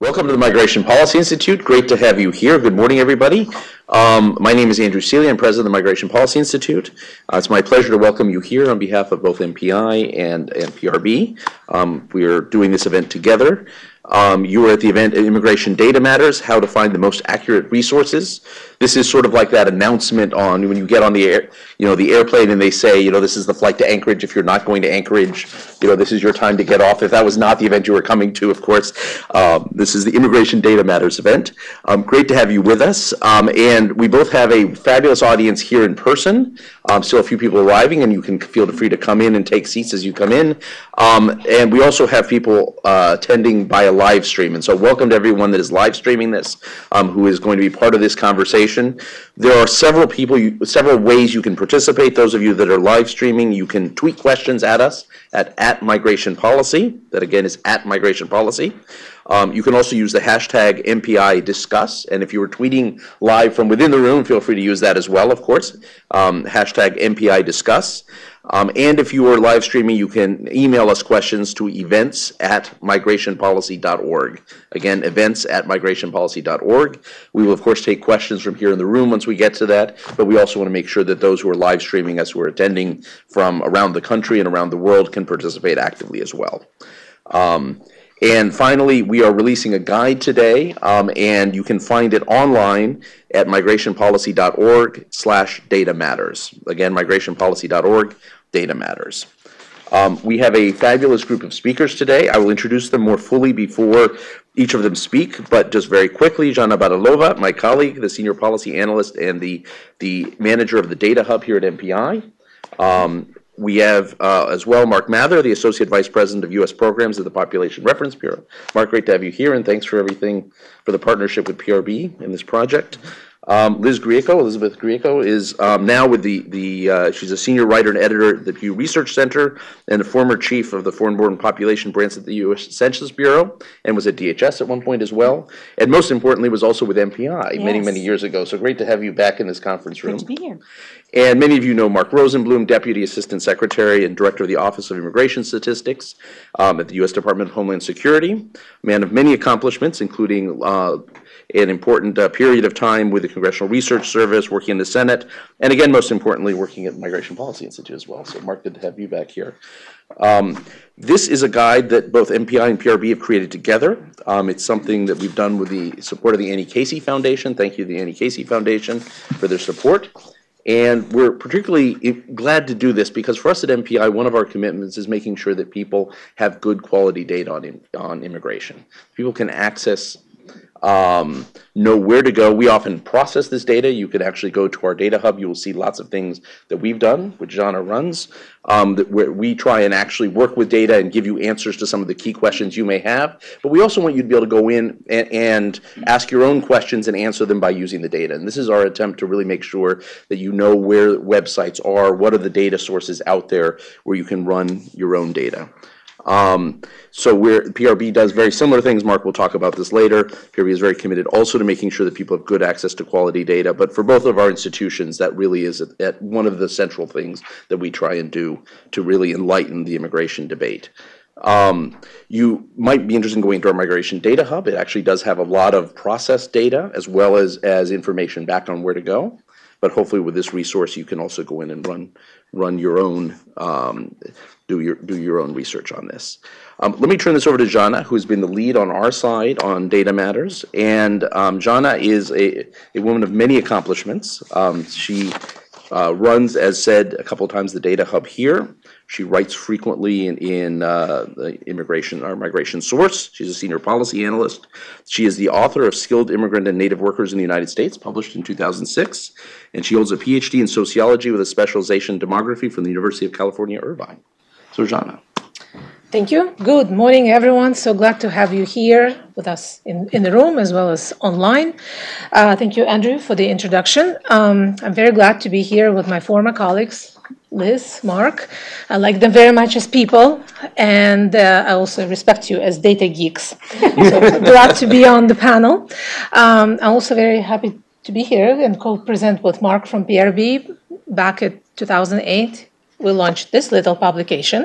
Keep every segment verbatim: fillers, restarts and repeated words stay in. Welcome to the Migration Policy Institute. Great to have you here. Good morning, everybody. Um, my name is Andrew Seeley. I'm president of the Migration Policy Institute. Uh, it's my pleasure to welcome you here on behalf of both M P I and, and P R B. Um, we are doing this event together. Um, you were at the event Immigration Data Matters, How to Find the Most Accurate Resources. This is sort of like that announcement on when you get on the air, you know, the airplane and they say, you know, this is the flight to Anchorage. If you're not going to Anchorage, you know, this is your time to get off. If that was not the event you were coming to, of course, um, this is the Immigration Data Matters event. Um, great to have you with us. Um, and we both have a fabulous audience here in person. Um, still a few people arriving, and you can feel free to come in and take seats as you come in. Um, and we also have people uh, attending by a live stream. And so welcome to everyone that is live streaming this, um, who is going to be part of this conversation. There are several people, you, several ways you can participate. Those of you that are live streaming, you can tweet questions at us at, at Migration Policy. That again is at Migration Policy. Um, you can also use the hashtag M P I Discuss, and if you were tweeting live from within the room, feel free to use that as well, of course, um, hashtag M P I Discuss. Um, and if you are live streaming, you can email us questions to events at migration policy dot org. Again, events at migration policy dot org. We will, of course, take questions from here in the room once we get to that, but we also want to make sure that those who are live streaming us, who are attending from around the country and around the world, can participate actively as well. Um, And finally, we are releasing a guide today, um, and you can find it online at migration policy dot org slash data matters. Again, migration policy dot org data matters. Um, we have a fabulous group of speakers today. I will introduce them more fully before each of them speak, but just very quickly, Jana Badalova, my colleague, the senior policy analyst and the, the manager of the Data Hub here at M P I. Um, We have, uh, as well, Mark Mather, the Associate Vice President of U S Programs at the Population Reference Bureau. Mark, great to have you here, and thanks for everything, for the partnership with P R B in this project. Um, Liz Grieco, Elizabeth Grieco, is um, now with the, the uh, she's a senior writer and editor at the Pew Research Center and a former chief of the Foreign-Born Population branch at the U S Census Bureau, and was at D H S at one point as well, and most importantly was also with M P I yes. many, many years ago. So great to have you back in this conference room. Good to be here. And many of you know Mark Rosenblum, Deputy Assistant Secretary and Director of the Office of Immigration Statistics um, at the U S Department of Homeland Security, man of many accomplishments, including uh, an important uh, period of time with the Congressional Research Service, working in the Senate, and again, most importantly, working at the Migration Policy Institute as well. So Mark, good to have you back here. Um, this is a guide that both M P I and P R B have created together. Um, it's something that we've done with the support of the Annie Casey Foundation. Thank you to the Annie Casey Foundation for their support. And we're particularly glad to do this because for us at M P I, one of our commitments is making sure that people have good quality data on, on immigration. People can access, um, know where to go. We often process this data. You can actually go to our data hub. You will see lots of things that we've done, which Jana runs, um, that where we try and actually work with data and give you answers to some of the key questions you may have. But we also want you to be able to go in and, and ask your own questions and answer them by using the data. And this is our attempt to really make sure that you know where websites are, what are the data sources out there where you can run your own data. Um, so we're, P R B does very similar things. Mark will talk about this later. P R B is very committed also to making sure that people have good access to quality data. But for both of our institutions, that really is at, at one of the central things that we try and do to really enlighten the immigration debate. Um, you might be interested in going to our Migration Data Hub. It actually does have a lot of processed data as well as, as information back on where to go. But hopefully with this resource, you can also go in and run, run your own um, Do your, do your own research on this. Um, let me turn this over to Jana, who's been the lead on our side on data matters. And um, Jana is a, a woman of many accomplishments. Um, she uh, runs, as said a couple of times, the Data Hub here. She writes frequently in, in uh, the immigration, our Migration Source. She's a senior policy analyst. She is the author of Skilled Immigrant and Native Workers in the United States, published in two thousand six. And she holds a P H D in sociology with a specialization in demography from the University of California, Irvine. So, Jana. Thank you. Good morning, everyone. So glad to have you here with us in, in the room as well as online. Uh, thank you, Andrew, for the introduction. Um, I'm very glad to be here with my former colleagues, Liz, Mark. I like them very much as people, and uh, I also respect you as data geeks. So glad to be on the panel. Um, I'm also very happy to be here and co-present with Mark from P R B back at two thousand eight. We launched this little publication,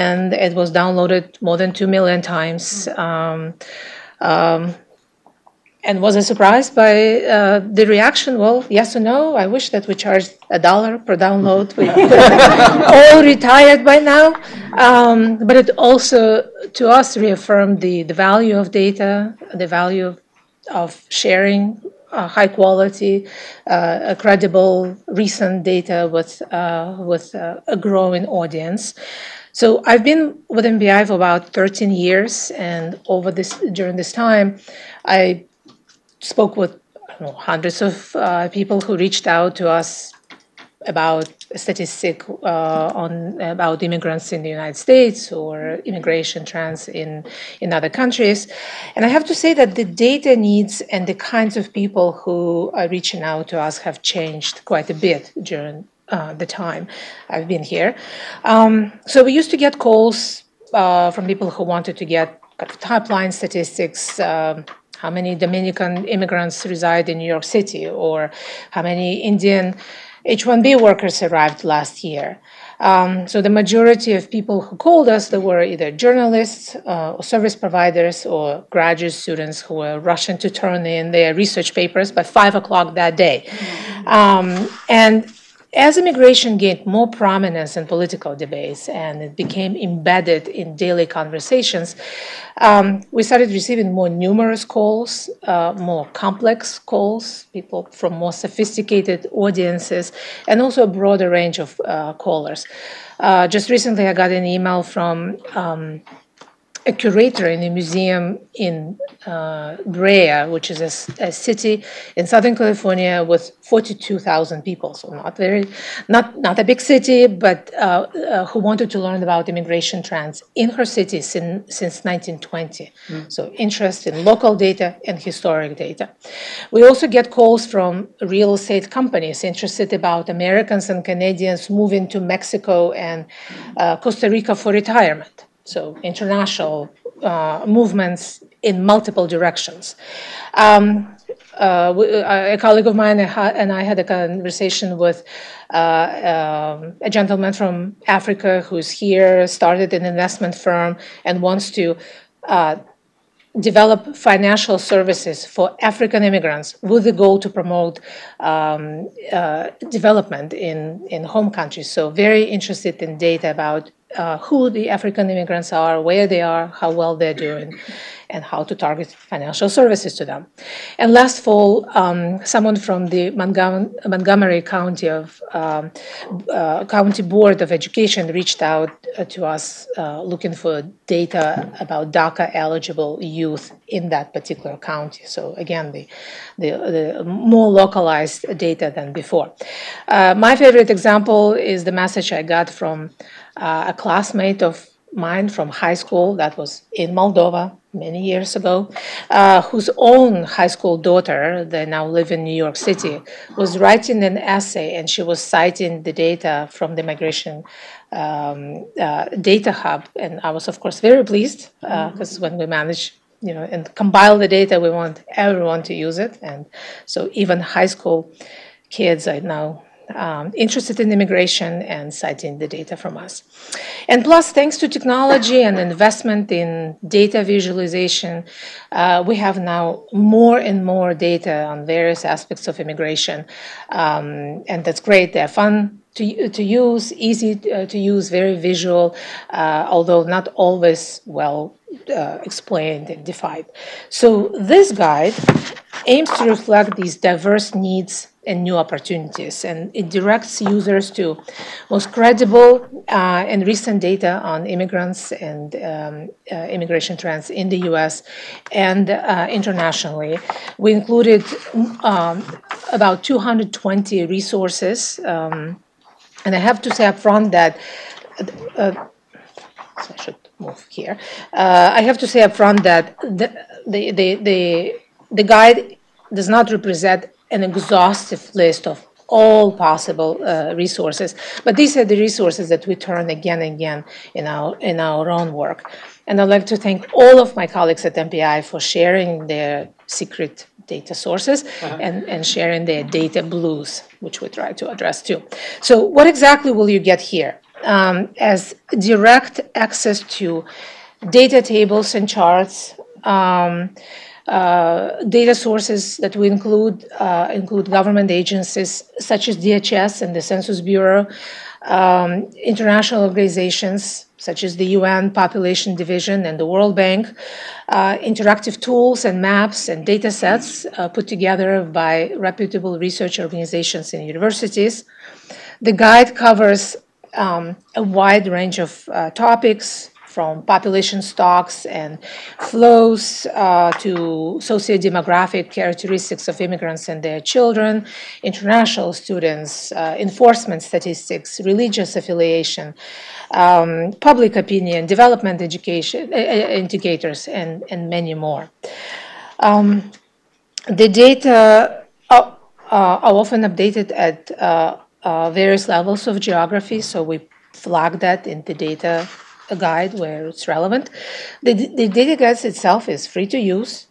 and it was downloaded more than two million times um, Um, and was I surprised by uh, the reaction? Well, yes or no, I wish that we charged a dollar per download. We could have all retired by now. Um, but it also, to us, reaffirmed the, the value of data, the value of, of sharing uh, high quality, uh, credible, recent data with, uh, with uh, a growing audience. So I've been with M B I for about thirteen years, and over this during this time, I spoke with I don't know, hundreds of uh, people who reached out to us about a statistic uh, on about immigrants in the United States or immigration trends in in other countries. And I have to say that the data needs and the kinds of people who are reaching out to us have changed quite a bit during. Uh, the time I've been here. Um, so we used to get calls uh, from people who wanted to get top line statistics, um, how many Dominican immigrants reside in New York City, or how many Indian H one B workers arrived last year. Um, so the majority of people who called us, they were either journalists uh, or service providers or graduate students who were rushing to turn in their research papers by five o'clock that day. Um, and as immigration gained more prominence in political debates and it became embedded in daily conversations, um, we started receiving more numerous calls, uh, more complex calls, people from more sophisticated audiences, and also a broader range of uh, callers. Uh, just recently, I got an email from um, a curator in a museum in uh, Brea, which is a, a city in Southern California with forty-two thousand people, so not very, not not a big city, but uh, uh, who wanted to learn about immigration trends in her city sin, since nineteen twenty. Mm. So interest in local data and historic data. We also get calls from real estate companies interested about Americans and Canadians moving to Mexico and uh, Costa Rica for retirement. So international uh, movements in multiple directions. Um, uh, we, a colleague of mine and I had a conversation with uh, uh, a gentleman from Africa who's here, started an investment firm, and wants to uh, develop financial services for African immigrants with the goal to promote um, uh, development in, in home countries. So very interested in data about Uh, who the African immigrants are, where they are, how well they're doing, and how to target financial services to them. And last fall, um, someone from the Montgomery, Montgomery County of um, uh, County Board of Education reached out uh, to us uh, looking for data about DACA-eligible youth in that particular county. So again, the, the, the more localized data than before. Uh, my favorite example is the message I got from Uh, a classmate of mine from high school that was in Moldova many years ago, uh, whose own high school daughter, they now live in New York City, was writing an essay, and she was citing the data from the Migration um, uh, Data Hub. And I was, of course, very pleased, because uh, when we managed, you know, and compile the data, we want everyone to use it. And so even high school kids are now Um, interested in immigration and citing the data from us. And plus, thanks to technology and investment in data visualization, uh, we have now more and more data on various aspects of immigration. Um, and that's great. They're fun to, to use, easy to, uh, to use, very visual, uh, although not always well uh, explained and defined. So this guide aims to reflect these diverse needs and new opportunities, and it directs users to most credible uh, and recent data on immigrants and um, uh, immigration trends in the U S and uh, internationally. We included um, about two hundred twenty resources, um, and I have to say up front that uh, so I should move here. Uh, I have to say up front that the the the the, the guide does not represent an exhaustive list of all possible uh, resources, but these are the resources that we turn again and again in our in our own work. And I'd like to thank all of my colleagues at M P I for sharing their secret data sources uh-huh. and, and sharing their data blues, which we try to address too. So what exactly will you get here? Um, as direct access to data tables and charts, Um, uh, data sources that we include uh, include government agencies such as D H S and the Census Bureau, um, international organizations such as the U N Population Division and the World Bank, uh, interactive tools and maps and data sets uh, put together by reputable research organizations and universities. The guide covers um, a wide range of uh, topics, from population stocks and flows uh, to socio-demographic characteristics of immigrants and their children, international students, uh, enforcement statistics, religious affiliation, um, public opinion, development education, uh, indicators, and, and many more. Um, the data are, are often updated at uh, uh, various levels of geography, so we flag that in the data a guide where it's relevant. The, the data guide itself is free to use,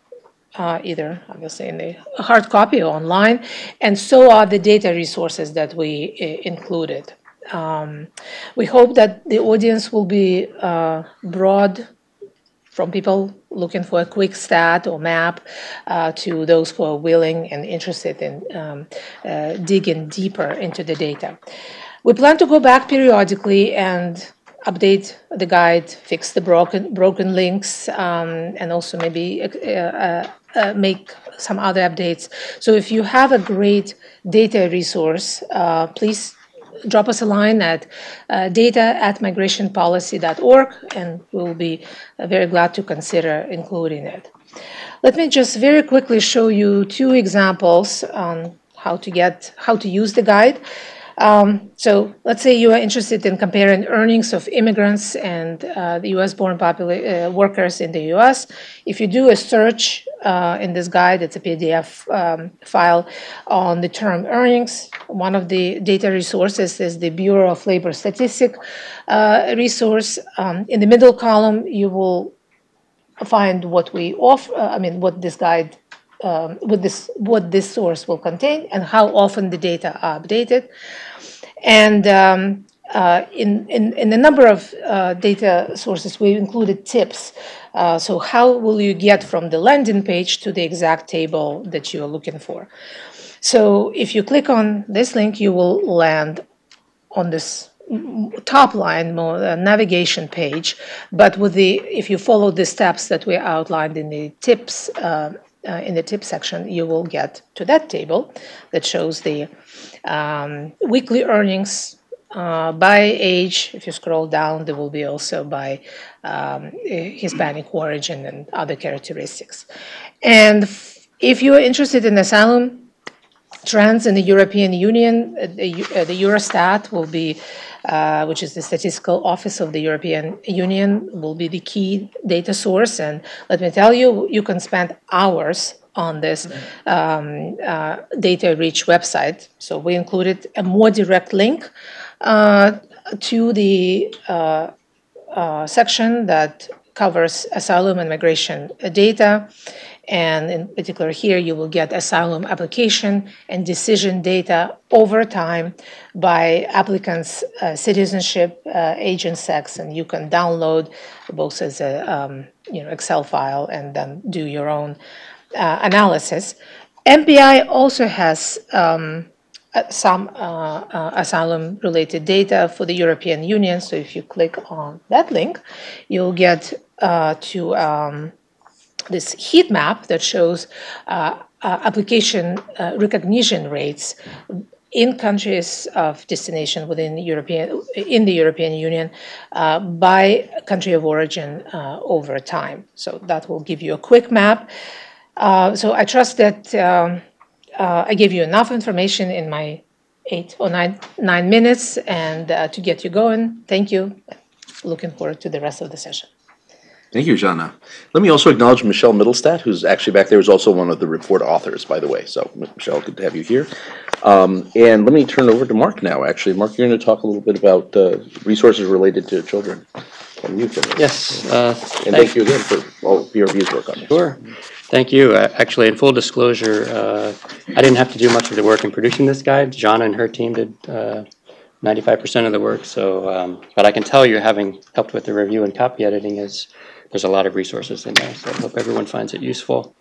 uh, either obviously in the hard copy or online, and so are the data resources that we uh, included. Um, we hope that the audience will be uh, broad, from people looking for a quick stat or map uh, to those who are willing and interested in um, uh, digging deeper into the data. We plan to go back periodically and update the guide, fix the broken broken links, um, and also maybe uh, uh, uh, make some other updates. So if you have a great data resource, uh, please drop us a line at uh, data at migration policy dot org, and we'll be very glad to consider including it. Let me just very quickly show you two examples on how to get how to use the guide. Um, so let's say you are interested in comparing earnings of immigrants and uh, the U S born popula- uh, workers in the U S If you do a search uh, in this guide, it's a P D F um, file on the term earnings. One of the data resources is the Bureau of Labor Statistics uh, resource. Um, in the middle column, you will find what we offer, uh, I mean, what this guide Um, with this, what this source will contain and how often the data are updated. And um, uh, in, in, in a number of uh, data sources, we included tips. Uh, so how will you get from the landing page to the exact table that you are looking for? So if you click on this link, you will land on this top line more, uh, navigation page. But with the, if you follow the steps that we outlined in the tips, uh, Uh, in the tip section, you will get to that table that shows the um, weekly earnings uh, by age. If you scroll down, there will be also by um, Hispanic origin and other characteristics. And if you are interested in asylum trends in the European Union, uh, the, uh, the Eurostat will be, uh, which is the Statistical Office of the European Union, will be the key data source. And let me tell you, you can spend hours on this um, uh, data-rich website. So we included a more direct link uh, to the uh, uh, section that covers asylum and migration data. And in particular here, you will get asylum application and decision data over time by applicants' uh, citizenship, uh, age, and sex. And you can download both as a um, you know, Excel file and then do your own uh, analysis. M P I also has um, some uh, uh, asylum-related data for the European Union. So if you click on that link, you'll get uh, to um, this heat map that shows uh, uh, application uh, recognition rates in countries of destination within the European, in the European Union uh, by country of origin uh, over time. So that will give you a quick map. Uh, so I trust that um, uh, I gave you enough information in my eight or nine, nine minutes and uh, to get you going. Thank you. Looking forward to the rest of the session. Thank you, Jana. Let me also acknowledge Michelle Middlestadt, who's actually back there, is also one of the report authors, by the way. So, Michelle, good to have you here. Um, and let me turn over to Mark now, actually. Mark, you're going to talk a little bit about uh, resources related to children. From you, yes. Uh, and thank, thank you again for all P R B's work on this. Sure. Thank you. Uh, actually, in full disclosure, uh, I didn't have to do much of the work in producing this guide. Jana and her team did uh, ninety-five percent of the work. So, um, but I can tell you, having helped with the review and copy editing, is there's a lot of resources in there. So I hope everyone finds it useful.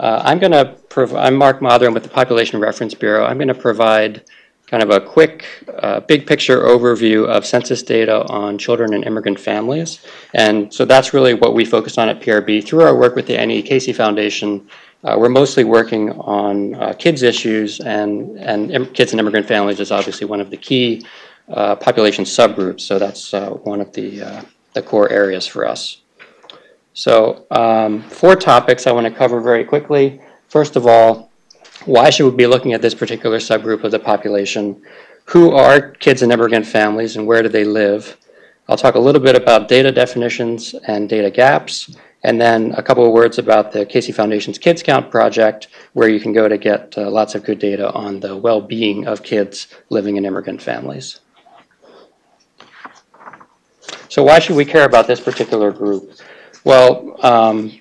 Uh, I'm going to provide, I'm Mark Motheram with the Population Reference Bureau. I'm going to provide kind of a quick, uh, big picture overview of census data on children and immigrant families. And so that's really what we focus on at P R B. Through our work with the Annie E. Casey Foundation, uh, we're mostly working on uh, kids issues, and, and kids and immigrant families is obviously one of the key uh, population subgroups. So that's uh, one of the, uh, the core areas for us. So um, four topics I want to cover very quickly. First of all, why should we be looking at this particular subgroup of the population? Who are kids and immigrant families, and where do they live? I'll talk a little bit about data definitions and data gaps, and then a couple of words about the Casey Foundation's Kids Count project, where you can go to get uh, lots of good data on the well-being of kids living in immigrant families. So why should we care about this particular group? Well, um,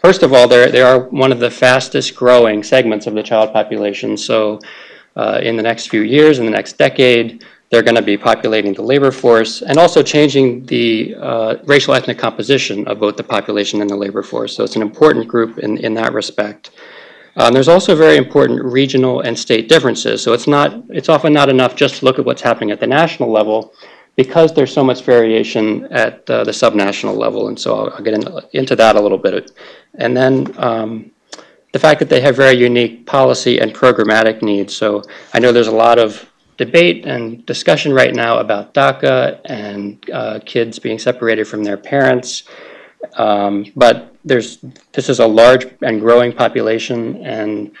first of all, they are one of the fastest growing segments of the child population. So uh, in the next few years, in the next decade, they're going to be populating the labor force and also changing the uh, racial ethnic composition of both the population and the labor force. So it's an important group in, in that respect. Um, there's also very important regional and state differences. So it's, not, it's often not enough just to look at what's happening at the national level, because there's so much variation at uh, the subnational level, and so I'll, I'll get in, into that a little bit. And then um, the fact that they have very unique policy and programmatic needs. So I know there's a lot of debate and discussion right now about DACA and uh, kids being separated from their parents, um, but there's, this is a large and growing population, and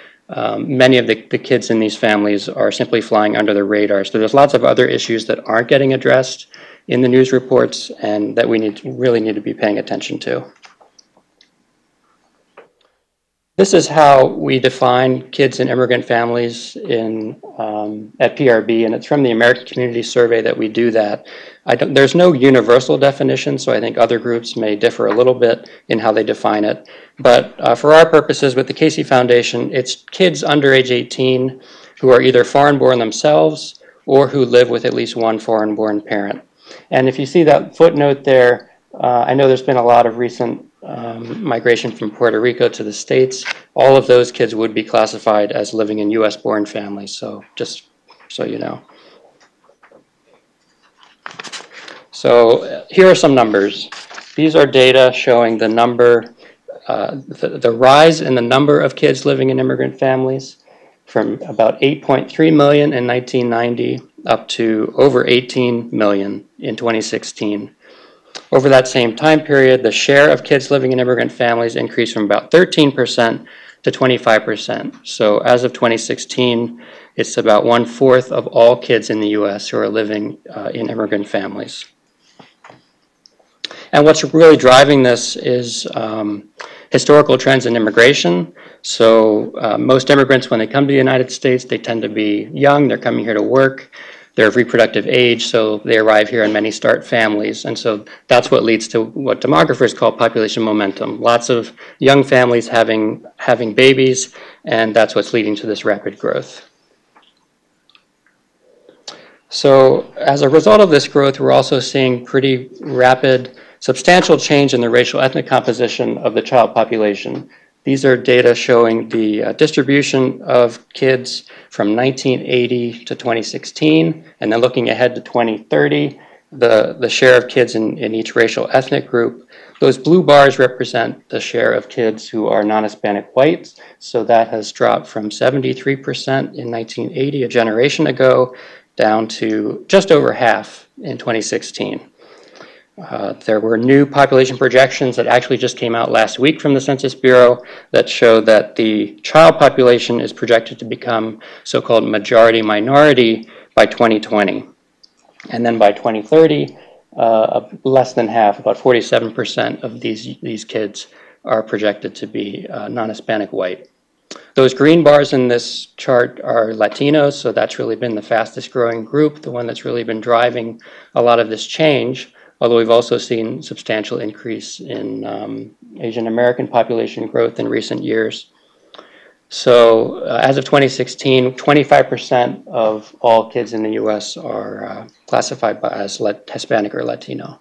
Um, many of the, the kids in these families are simply flying under the radar. So there's lots of other issues that aren't getting addressed in the news reports and that we need to, really need to be paying attention to. This is how we define kids and immigrant families in, um, at P R B, and it's from the American Community Survey that we do that. I don't, there's no universal definition, so I think other groups may differ a little bit in how they define it. But uh, for our purposes with the Casey Foundation, it's kids under age eighteen who are either foreign-born themselves or who live with at least one foreign-born parent. And if you see that footnote there, uh, I know there's been a lot of recent Um, migration from Puerto Rico to the States. All of those kids would be classified as living in U S born families, so just so you know. So here are some numbers. These are data showing the number, uh, the, the rise in the number of kids living in immigrant families from about eight point three million in nineteen ninety up to over eighteen million in twenty sixteen. Over that same time period, the share of kids living in immigrant families increased from about thirteen percent to twenty-five percent. So as of twenty sixteen, it's about one-fourth of all kids in the U S who are living uh, in immigrant families. And what's really driving this is um, historical trends in immigration. So uh, most immigrants, when they come to the United States, they tend to be young. They're coming here to work. They're of reproductive age, so they arrive here and many start families. And so that's what leads to what demographers call population momentum. Lots of young families having, having babies, and that's what's leading to this rapid growth. So as a result of this growth, we're also seeing pretty rapid, substantial change in the racial ethnic composition of the child population. These are data showing the uh, distribution of kids from nineteen eighty to twenty sixteen, and then looking ahead to twenty thirty, the, the share of kids in, in each racial ethnic group. Those blue bars represent the share of kids who are non-Hispanic whites, so that has dropped from seventy-three percent in nineteen eighty, a generation ago, down to just over half in twenty sixteen. Uh, there were new population projections that actually just came out last week from the Census Bureau that show that the child population is projected to become so-called majority-minority by twenty twenty. And then by twenty thirty, uh, less than half, about forty-seven percent of these, these kids are projected to be uh, non-Hispanic white. Those green bars in this chart are Latinos, so that's really been the fastest growing group, the one that's really been driving a lot of this change. Although we've also seen substantial increase in um, Asian American population growth in recent years. So uh, as of twenty sixteen, twenty-five percent of all kids in the U S are uh, classified by, as Lat- Hispanic or Latino.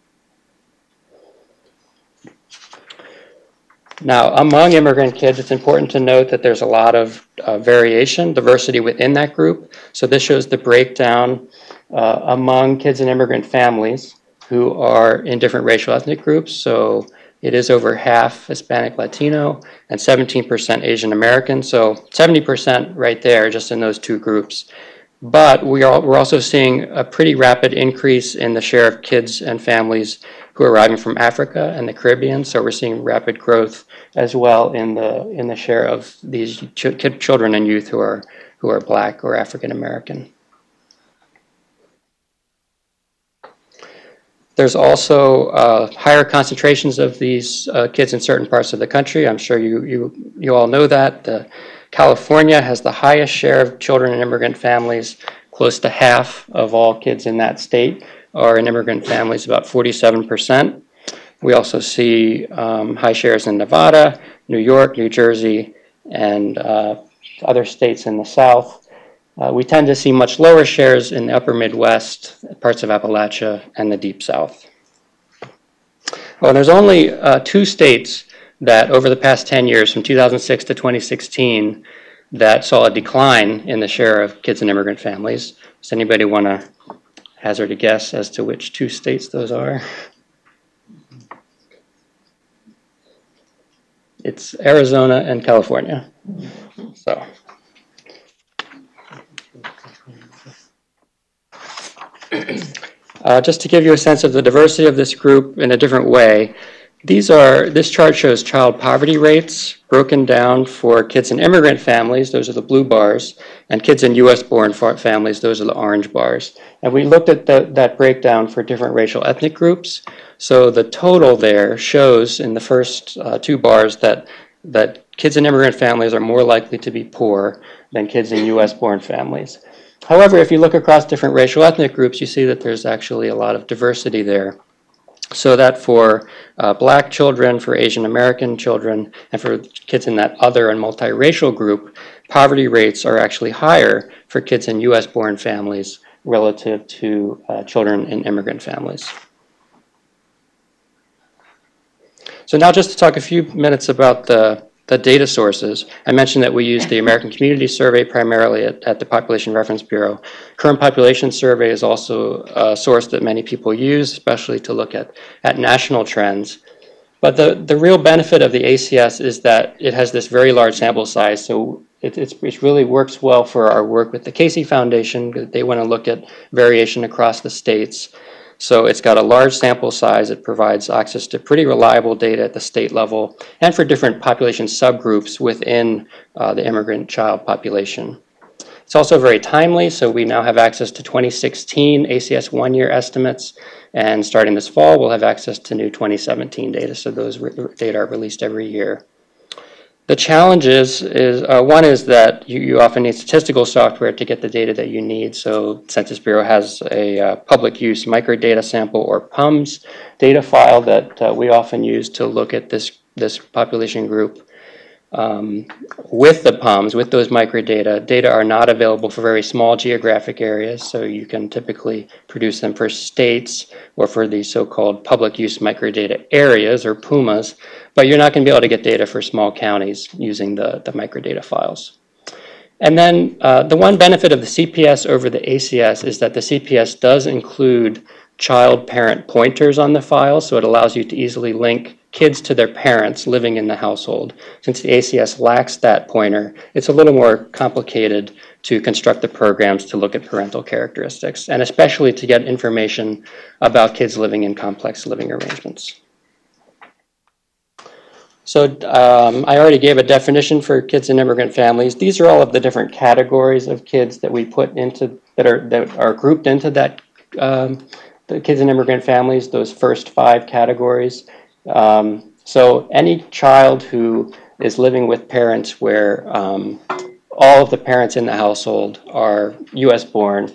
Now, among immigrant kids, it's important to note that there's a lot of uh, variation, diversity within that group. So this shows the breakdown uh, among kids in immigrant families who are in different racial ethnic groups. So it is over half Hispanic Latino and seventeen percent Asian American. So seventy percent right there just in those two groups. But we are, we're also seeing a pretty rapid increase in the share of kids and families who are arriving from Africa and the Caribbean. So we're seeing rapid growth as well in the in the share of these ch kid children and youth who are who are Black or African American. There's also uh, higher concentrations of these uh, kids in certain parts of the country. I'm sure you you you all know that. The, California has the highest share of children in immigrant families. Close to half of all kids in that state are in immigrant families, about forty-seven percent. We also see um, high shares in Nevada, New York, New Jersey, and uh, other states in the South. Uh, we tend to see much lower shares in the upper Midwest, parts of Appalachia, and the Deep South. Well, there's only uh, two states that over the past ten years, from two thousand six to twenty sixteen, that saw a decline in the share of kids in immigrant families. Does anybody want to hazard a guess as to which two states those are? It's Arizona and California. So, uh, just to give you a sense of the diversity of this group in a different way, These are, this chart shows child poverty rates broken down for kids in immigrant families, those are the blue bars, and kids in U S born families, those are the orange bars. And we looked at the, that breakdown for different racial ethnic groups. So the total there shows in the first uh, two bars that, that kids in immigrant families are more likely to be poor than kids in U S born families. However, if you look across different racial ethnic groups, you see that there's actually a lot of diversity there. So that for uh, Black children, for Asian American children, and for kids in that other and multiracial group, poverty rates are actually higher for kids in U S born families relative to uh, children in immigrant families. So now just to talk a few minutes about the, the data sources. I mentioned that we use the American Community Survey primarily at, at the Population Reference Bureau. Current Population Survey is also a source that many people use, especially to look at, at national trends. But the, the real benefit of the A C S is that it has this very large sample size, so it, it's, it really works well for our work with the Casey Foundation. They want to look at variation across the states. So it's got a large sample size. It provides access to pretty reliable data at the state level and for different population subgroups within uh, the immigrant child population. It's also very timely, so we now have access to twenty sixteen A C S one-year estimates, and starting this fall, we'll have access to new twenty seventeen data, so those data are released every year. The challenge is, is uh, one is that you, you often need statistical software to get the data that you need. So Census Bureau has a uh, public use microdata sample or P U M S data file that uh, we often use to look at this, this population group. Um, with the P U M S, with those microdata, data are not available for very small geographic areas, so you can typically produce them for states or for the so-called public use microdata areas or P U M As, but you're not going to be able to get data for small counties using the, the microdata files. And then uh, the one benefit of the C P S over the A C S is that the C P S does include child-parent pointers on the file, so it allows you to easily link kids to their parents living in the household. Since the A C S lacks that pointer, it's a little more complicated to construct the programs to look at parental characteristics, and especially to get information about kids living in complex living arrangements. So um, I already gave a definition for kids in immigrant families. These are all of the different categories of kids that we put into, that are, that are grouped into that, um, the kids in immigrant families, those first five categories. Um, so any child who is living with parents where um, all of the parents in the household are U S born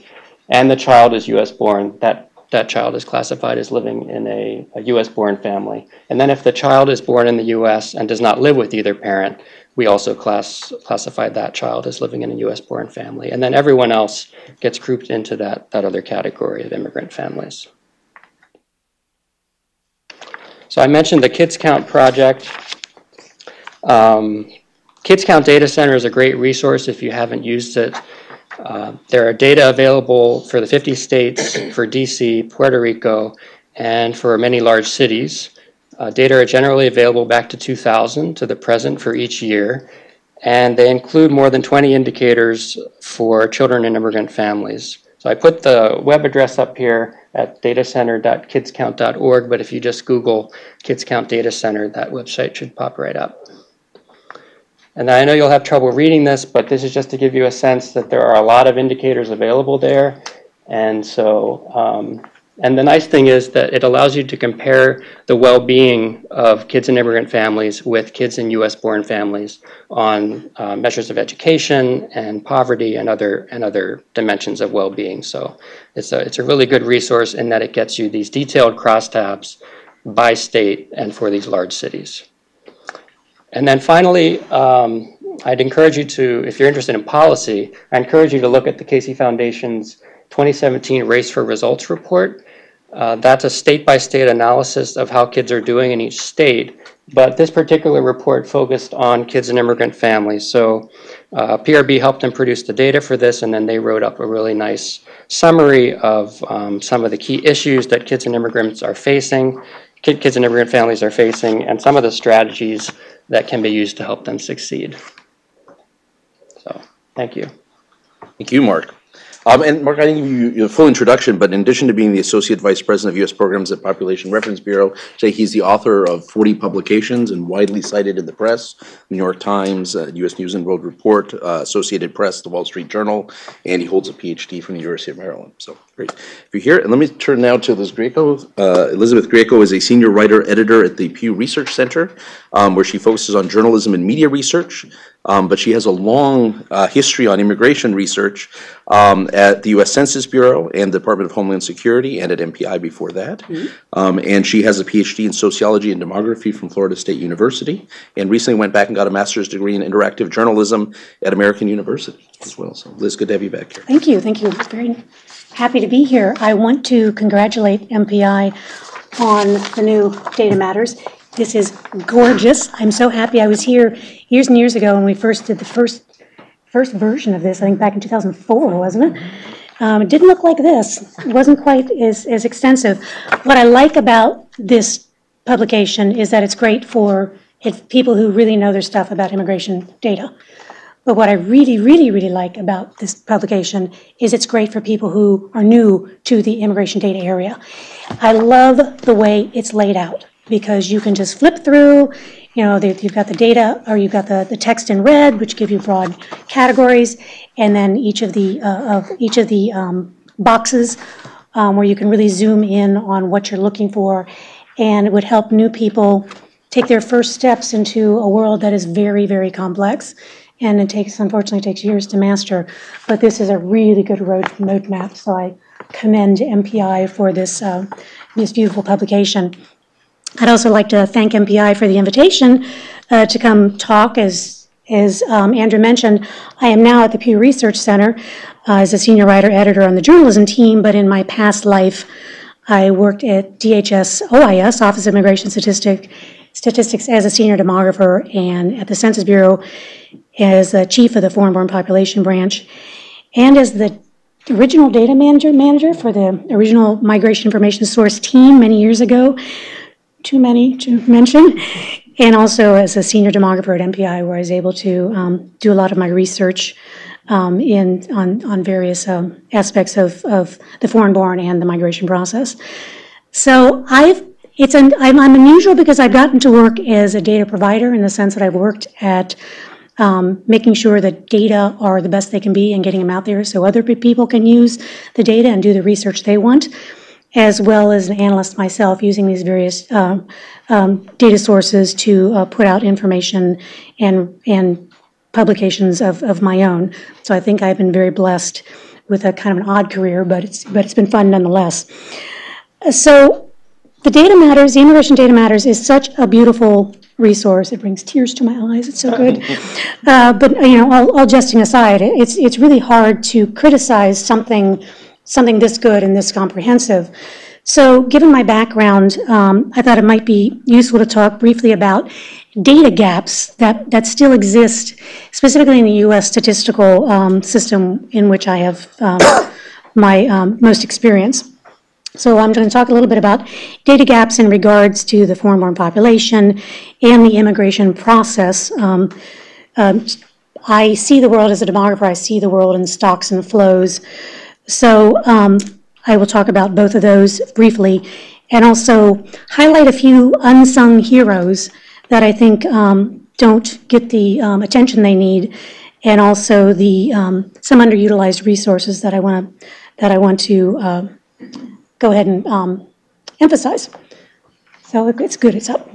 and the child is U S born, that that child is classified as living in a, a U S born family. And then if the child is born in the U S and does not live with either parent, we also class, classify that child as living in a U S born family. And then everyone else gets grouped into that, that other category of immigrant families. So I mentioned the Kids Count project. Um, Kids Count Data Center is a great resource if you haven't used it. Uh, there are data available for the fifty states, for D C, Puerto Rico, and for many large cities. Uh, data are generally available back to two thousand to the present for each year, and they include more than twenty indicators for children and immigrant families. So I put the web address up here at datacenter dot kids count dot org, but if you just Google Kids Count Data Center, that website should pop right up. And I know you'll have trouble reading this, but this is just to give you a sense that there are a lot of indicators available there. And so, um, and the nice thing is that it allows you to compare the well-being of kids in immigrant families with kids in U S born families on uh, measures of education and poverty and other, and other dimensions of well-being. So it's a, it's a really good resource in that it gets you these detailed crosstabs by state and for these large cities. And then finally, um, I'd encourage you to, if you're interested in policy, I encourage you to look at the Casey Foundation's twenty seventeen Race for Results report. Uh, that's a state-by-state analysis of how kids are doing in each state. But this particular report focused on kids and immigrant families. So uh, P R B helped them produce the data for this, and then they wrote up a really nice summary of um, some of the key issues that kids and immigrants are facing, kid, kids and immigrant families are facing, and some of the strategies that can be used to help them succeed. So, thank you. Thank you, Mark. Um, and Mark, I didn't give you a full introduction, but in addition to being the Associate Vice President of U S Programs at Population Reference Bureau, today he's the author of forty publications and widely cited in the press, New York Times, uh, U S News and World Report, uh, Associated Press, The Wall Street Journal, and he holds a P H D from the University of Maryland. So, great. If you're here, and let me turn now to Liz Greco. Uh, Elizabeth Greco is a senior writer-editor at the Pew Research Center, um, where she focuses on journalism and media research. Um, but she has a long uh, history on immigration research um, at the U S Census Bureau and the Department of Homeland Security and at M P I before that. Mm-hmm. um, and she has a P H D in sociology and demography from Florida State University, and recently went back and got a master's degree in interactive journalism at American University as well. So Liz, good to have you back here. Thank you. Thank you. It's very happy to be here. I want to congratulate M P I on the new Data Matters. This is gorgeous. I'm so happy. I was here years and years ago when we first did the first first version of this, I think back in two thousand four, wasn't it? Um, it didn't look like this. It wasn't quite as, as extensive. What I like about this publication is that it's great for it, people who really know their stuff about immigration data. But what I really, really, really like about this publication is it's great for people who are new to the immigration data area. I love the way it's laid out, because you can just flip through, you know, you've got the data, or you've got the, the text in red, which give you broad categories, and then each of the uh, of each of the um, boxes um, where you can really zoom in on what you're looking for, and it would help new people take their first steps into a world that is very, very complex, and it takes, unfortunately, takes years to master. But this is a really good road roadmap, so I commend M P I for this uh, this beautiful publication. I'd also like to thank M P I for the invitation uh, to come talk. As, as um, Andrew mentioned, I am now at the Pew Research Center uh, as a senior writer-editor on the journalism team, but in my past life, I worked at D H S O I S, Office of Immigration Statistic, Statistics, as a senior demographer, and at the Census Bureau as the chief of the foreign-born population branch, and as the original data manager, manager for the original Migration Information Source team many years ago. Too many to mention, and also as a senior demographer at M P I, where I was able to um, do a lot of my research um, in on, on various um, aspects of, of the foreign-born and the migration process. So I've it's an, I'm, I'm unusual because I've gotten to work as a data provider in the sense that I've worked at um, making sure that data are the best they can be and getting them out there so other people can use the data and do the research they want, as well as an analyst myself using these various uh, um, data sources to uh, put out information and, and publications of, of my own. So I think I've been very blessed with a kind of an odd career, but it's, but it's been fun nonetheless. So the Data Matters, the Immigration Data Matters is such a beautiful resource. It brings tears to my eyes. It's so good. Uh, but you know, all, all jesting aside, it's it's really hard to criticize something something this good and this comprehensive. So given my background, um, I thought it might be useful to talk briefly about data gaps that, that still exist, specifically in the U S statistical um, system in which I have um, my um, most experience. So I'm going to talk a little bit about data gaps in regards to the foreign-born population and the immigration process. Um, uh, I see the world as a demographer. I see the world in stocks and flows. So um, I will talk about both of those briefly and also highlight a few unsung heroes that I think um, don't get the um, attention they need, and also the um, some underutilized resources that I want to, that I want to uh, go ahead and um, emphasize. So it's good, it's up.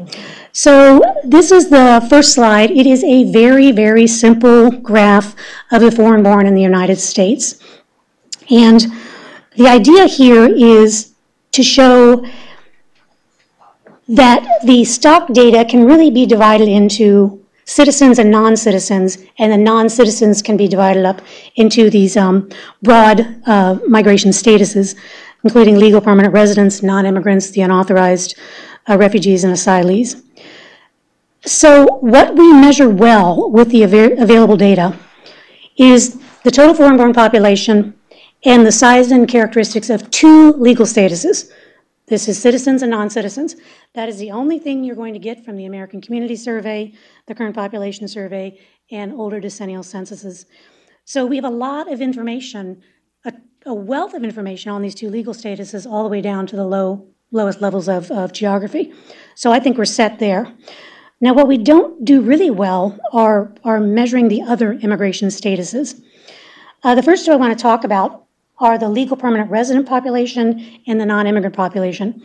So this is the first slide. It is a very, very simple graph of the foreign-born in the United States. And the idea here is to show that the stock data can really be divided into citizens and non-citizens, and the non-citizens can be divided up into these um, broad uh, migration statuses, including legal permanent residents, non-immigrants, the unauthorized uh, refugees, and asylees. So what we measure well with the av- available data is the total foreign-born population and the size and characteristics of two legal statuses. This is citizens and non-citizens. That is the only thing you're going to get from the American Community Survey, the Current Population Survey, and older decennial censuses. So we have a lot of information, a, a wealth of information on these two legal statuses all the way down to the low, lowest levels of, of geography. So I think we're set there. Now what we don't do really well are, are measuring the other immigration statuses. Uh, the first two I want to talk about are the legal permanent resident population and the non-immigrant population.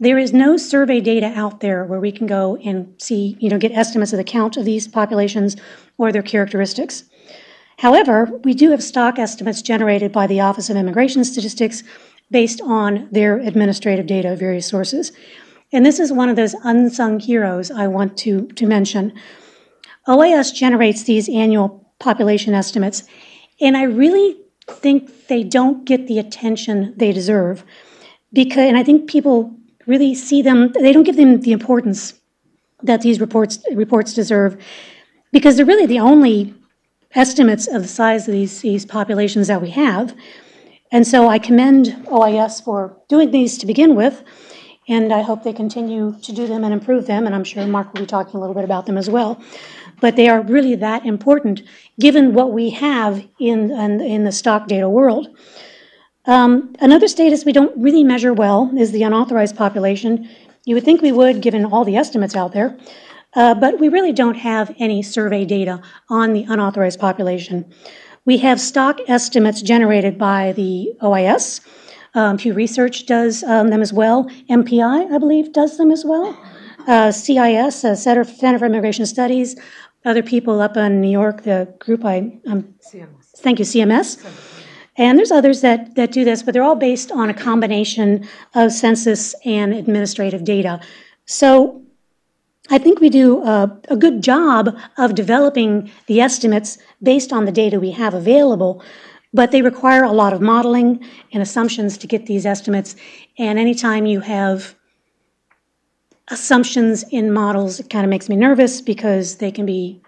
There is no survey data out there where we can go and see, you know, get estimates of the count of these populations or their characteristics. However, we do have stock estimates generated by the Office of Immigration Statistics based on their administrative data of various sources. And this is one of those unsung heroes I want to, to mention. O I S generates these annual population estimates, and I really think they don't get the attention they deserve, because, and I think people really see them, they don't give them the importance that these reports reports deserve, because they're really the only estimates of the size of these, these populations that we have. And so I commend O I S for doing these to begin with, and I hope they continue to do them and improve them, and I'm sure Mark will be talking a little bit about them as well. But they are really that important, given what we have in, in, in the stock data world. Um, another status we don't really measure well is the unauthorized population. You would think we would, given all the estimates out there, uh, but we really don't have any survey data on the unauthorized population. We have stock estimates generated by the O I S. Um, Pew Research does um, them as well. M P I, I believe, does them as well. Uh, C I S, uh, Center for Immigration Studies, other people up in New York, the group I, um, C M S. Thank you, C M S. And there's others that, that do this, but they're all based on a combination of census and administrative data. So I think we do a, a good job of developing the estimates based on the data we have available, but they require a lot of modeling and assumptions to get these estimates. And anytime you have assumptions in models, it kind of makes me nervous, because they can be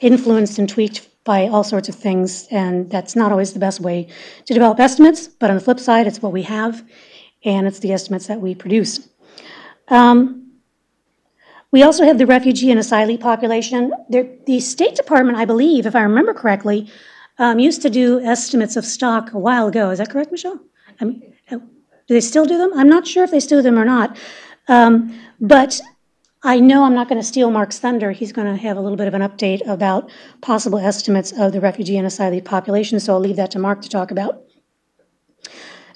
influenced and tweaked by all sorts of things, and that's not always the best way to develop estimates. But on the flip side, it's what we have, and it's the estimates that we produce. Um, we also have the refugee and asylee population. The, the State Department, I believe, if I remember correctly, um, used to do estimates of stock a while ago. Is that correct, Michelle? I mean, do they still do them? I'm not sure if they still do them or not. Um, but I know I'm not going to steal Mark's thunder. He's going to have a little bit of an update about possible estimates of the refugee and asylee population, so I'll leave that to Mark to talk about.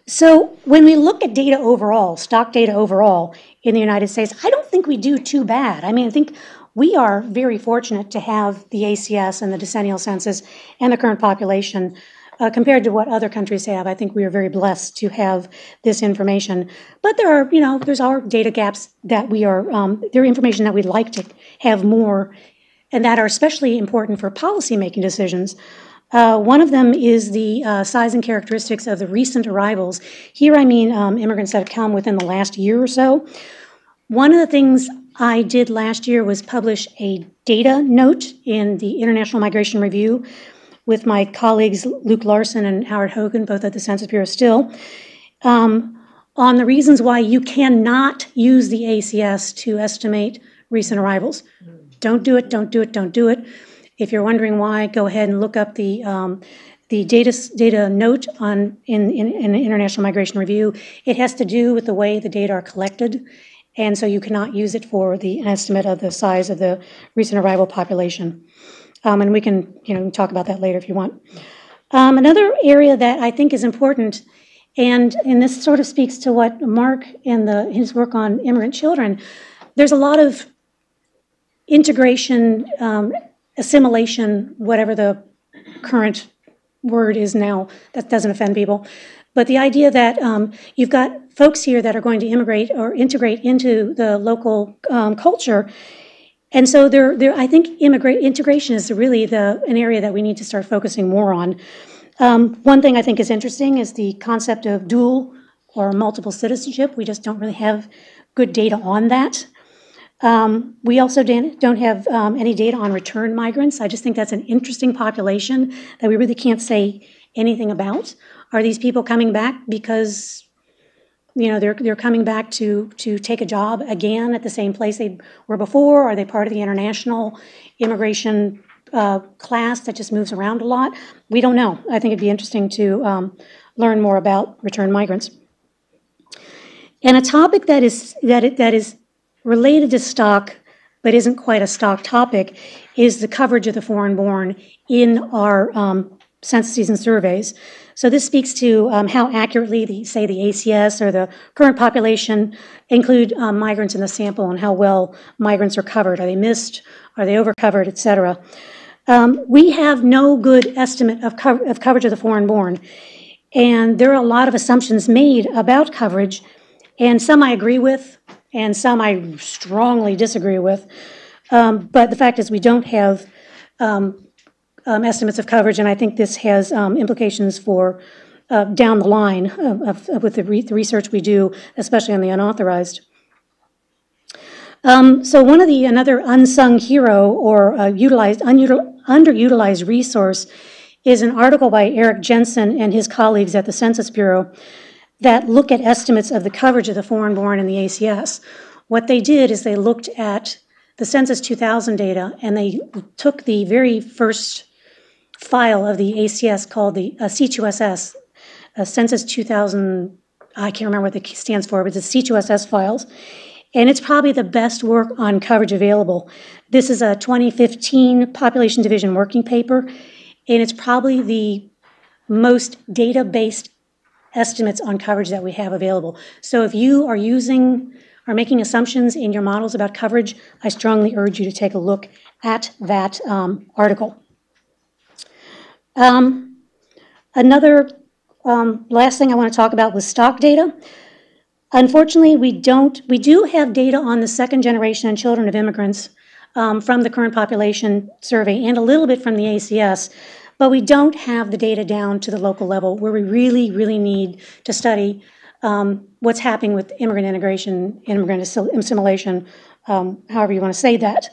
So when we look at data overall, stock data overall in the United States, I don't think we do too bad. I mean, I think we are very fortunate to have the A C S and the decennial census and the current population uh, compared to what other countries have. I think we are very blessed to have this information. But there are, you know, there's our data gaps that we are, um, there are information that we'd like to have more and that are especially important for policy-making decisions. Uh, one of them is the uh, size and characteristics of the recent arrivals. Here I mean um, immigrants that have come within the last year or so. One of the things I did last year was publish a data note in the International Migration Review with my colleagues Luke Larson and Howard Hogan, both at the Census Bureau still, um, on the reasons why you cannot use the A C S to estimate recent arrivals. Don't do it, don't do it, don't do it. If you're wondering why, go ahead and look up the um, the data data note on in, in, in International Migration Review. It has to do with the way the data are collected, and so you cannot use it for the estimate of the size of the recent arrival population. Um, and we can you know talk about that later if you want. Um, another area that I think is important, and and this sort of speaks to what Mark and the his work on immigrant children. There's a lot of integration. Um, assimilation, whatever the current word is now, that doesn't offend people. But the idea that um, you've got folks here that are going to immigrate or integrate into the local um, culture. And so there, there, I think immigrate, integration is really the, an area that we need to start focusing more on. Um, one thing I think is interesting is the concept of dual or multiple citizenship. We just don't really have good data on that. Um, we also don't have um, any data on return migrants. I just think that's an interesting population that we really can't say anything about. Are these people coming back because, you know, they're, they're coming back to, to take a job again at the same place they were before? Are they part of the international immigration uh, class that just moves around a lot? We don't know. I think it'd be interesting to um, learn more about return migrants. And a topic that is, that it, that is related to stock, but isn't quite a stock topic, is the coverage of the foreign-born in our um, censuses and surveys. So this speaks to um, how accurately, the, say, the A C S or the current population include um, migrants in the sample and how well migrants are covered. Are they missed? Are they overcovered, et cetera? Um, we have no good estimate of, co of coverage of the foreign-born, and there are a lot of assumptions made about coverage, and some I agree with, and some I strongly disagree with. Um, but the fact is we don't have um, um, estimates of coverage, and I think this has um, implications for uh, down the line of, of, with the, re the research we do, especially on the unauthorized. Um, so one of the, another unsung hero or uh, utilized, underutilized resource is an article by Eric Jensen and his colleagues at the Census Bureau that look at estimates of the coverage of the foreign-born in the A C S. What they did is they looked at the Census two thousand data, and they took the very first file of the A C S called the uh, C two S S, uh, Census two thousand, I can't remember what it stands for, but it's the C two S S files, and it's probably the best work on coverage available. This is a twenty fifteen Population Division working paper, and it's probably the most data-based estimates on coverage that we have available. So if you are using or making assumptions in your models about coverage, I strongly urge you to take a look at that um, article. Um, another um, last thing I want to talk about was stock data. Unfortunately, we don't, we do have data on the second generation and children of immigrants um, from the current population survey and a little bit from the A C S. But we don't have the data down to the local level where we really, really need to study um, what's happening with immigrant integration, immigrant assimilation, um, however you want to say that.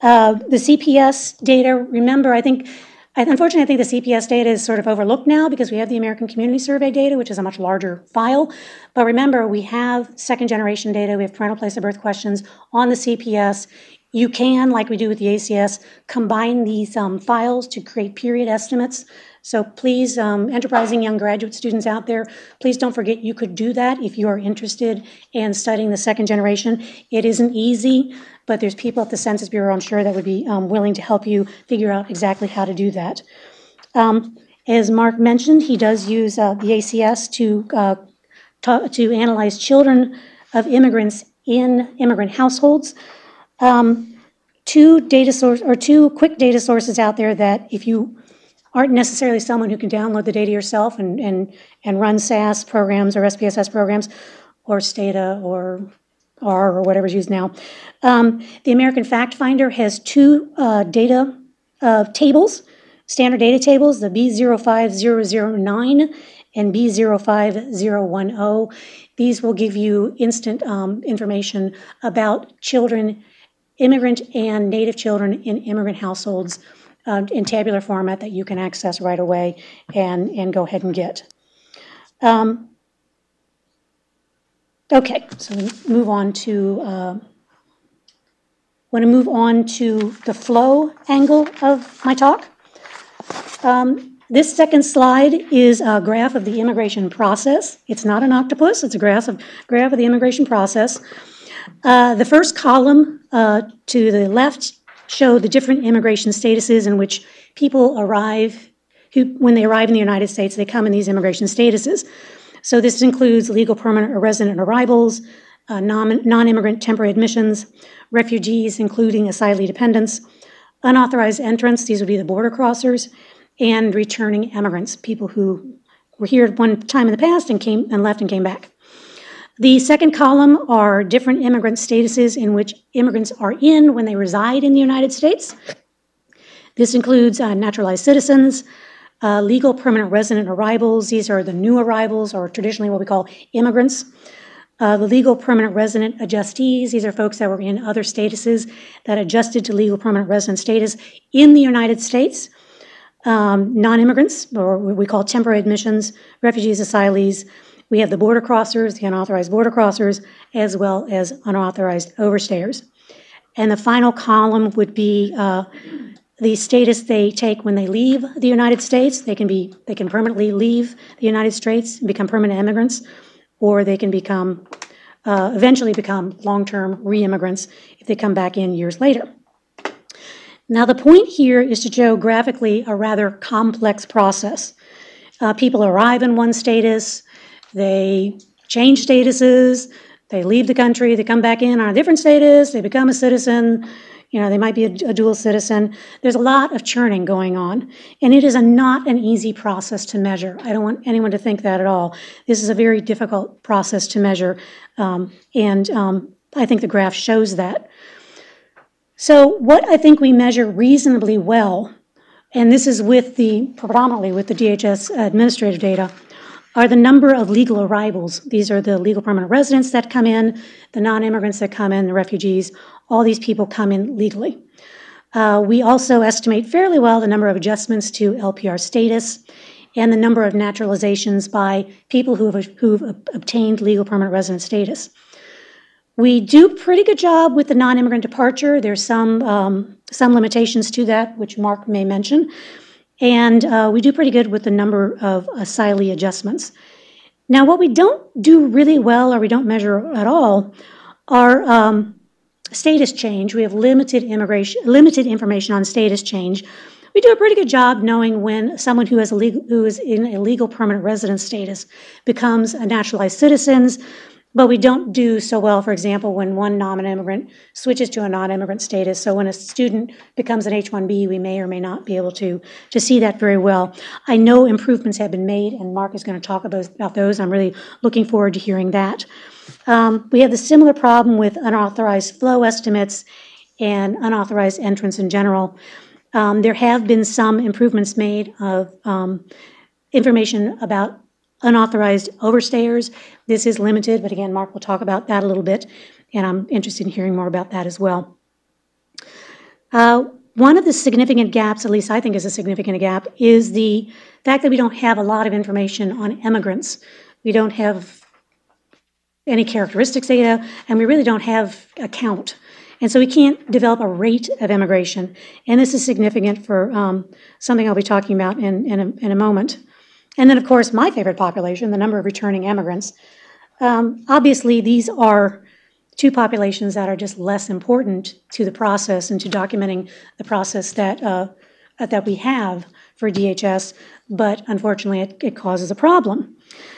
Uh, the C P S data, remember, I think, I, unfortunately, I think the C P S data is sort of overlooked now because we have the American Community Survey data, which is a much larger file. But remember, we have second generation data, we have parental place of birth questions on the C P S. You can, like we do with the A C S, combine these um, files to create period estimates. So please, um, enterprising young graduate students out there, please don't forget you could do that if you are interested in studying the second generation. It isn't easy, but there's people at the Census Bureau, I'm sure, that would be um, willing to help you figure out exactly how to do that. Um, as Mark mentioned, he does use uh, the A C S to, uh, ta to analyze children of immigrants in immigrant households. Um, two data source or two quick data sources out there that if you aren't necessarily someone who can download the data yourself and, and, and run S A S programs or S P S S programs or STATA or R or whatever's used now. Um, the American Fact Finder has two uh, data uh, tables, standard data tables, the B zero five zero zero nine and B zero five zero one zero. These will give you instant um, information about children, immigrant and native children in immigrant households uh, in tabular format that you can access right away and, and go ahead and get. Um, okay, so we move on to, uh, want to move on to the flow angle of my talk. Um, This second slide is a graph of the immigration process. It's not an octopus, it's a graph of, graph of the immigration process. Uh, the first column uh, to the left show the different immigration statuses in which people arrive, who, when they arrive in the United States, they come in these immigration statuses. So this includes legal permanent or resident arrivals, uh, non-immigrant temporary admissions, refugees, including asylee dependents, unauthorized entrants, these would be the border crossers, and returning immigrants, people who were here at one time in the past and came and left and came back. The second column are different immigrant statuses in which immigrants are in when they reside in the United States. This includes uh, naturalized citizens, uh, legal permanent resident arrivals. These are the new arrivals, or traditionally what we call immigrants. Uh, the legal permanent resident adjustees, these are folks that were in other statuses that adjusted to legal permanent resident status in the United States. Um, non-immigrants, or what we call temporary admissions, refugees, asylees. We have the border crossers, the unauthorized border crossers, as well as unauthorized overstayers. And the final column would be uh, the status they take when they leave the United States. They can be, they can permanently leave the United States and become permanent immigrants, or they can become, uh, eventually become long-term re-immigrants if they come back in years later. Now, the point here is to show graphically a rather complex process. Uh, people arrive in one status, they change statuses, they leave the country, they come back in on a different status, they become a citizen, you know, they might be a, a dual citizen. There's a lot of churning going on, and it is a, not an easy process to measure. I don't want anyone to think that at all. This is a very difficult process to measure, um, and um, I think the graph shows that. So what I think we measure reasonably well, and this is with the, predominantly with the D H S administrative data, are the number of legal arrivals. These are the legal permanent residents that come in, the non-immigrants that come in, the refugees. All these people come in legally. Uh, we also estimate fairly well the number of adjustments to L P R status and the number of naturalizations by people who have who've obtained legal permanent resident status. We do a pretty good job with the non-immigrant departure. There's some, um, some limitations to that, which Mark may mention. And uh, we do pretty good with the number of asylee adjustments. Now, what we don't do really well, or we don't measure at all, are um, status change. We have limited, immigration, limited information on status change. We do a pretty good job knowing when someone who, has a legal, who is in a legal permanent resident status becomes a naturalized citizen. But we don't do so well, for example, when one non-immigrant switches to a non-immigrant status. So when a student becomes an H one B, we may or may not be able to, to see that very well. I know improvements have been made, and Mark is going to talk about, about those. I'm really looking forward to hearing that. Um, we have the similar problem with unauthorized flow estimates and unauthorized entrance in general. Um, there have been some improvements made of um, information about unauthorized overstayers. This is limited, but again, Mark will talk about that a little bit, and I'm interested in hearing more about that as well. Uh, one of the significant gaps, at least I think is a significant gap, is the fact that we don't have a lot of information on immigrants. We don't have any characteristics data, and we really don't have a count. And so we can't develop a rate of immigration, and this is significant for um, something I'll be talking about in, in, a, in a moment. And then, of course, my favorite population, the number of returning immigrants. Um, obviously, these are two populations that are just less important to the process and to documenting the process that, uh, that we have for D H S, but unfortunately, it, it causes a problem,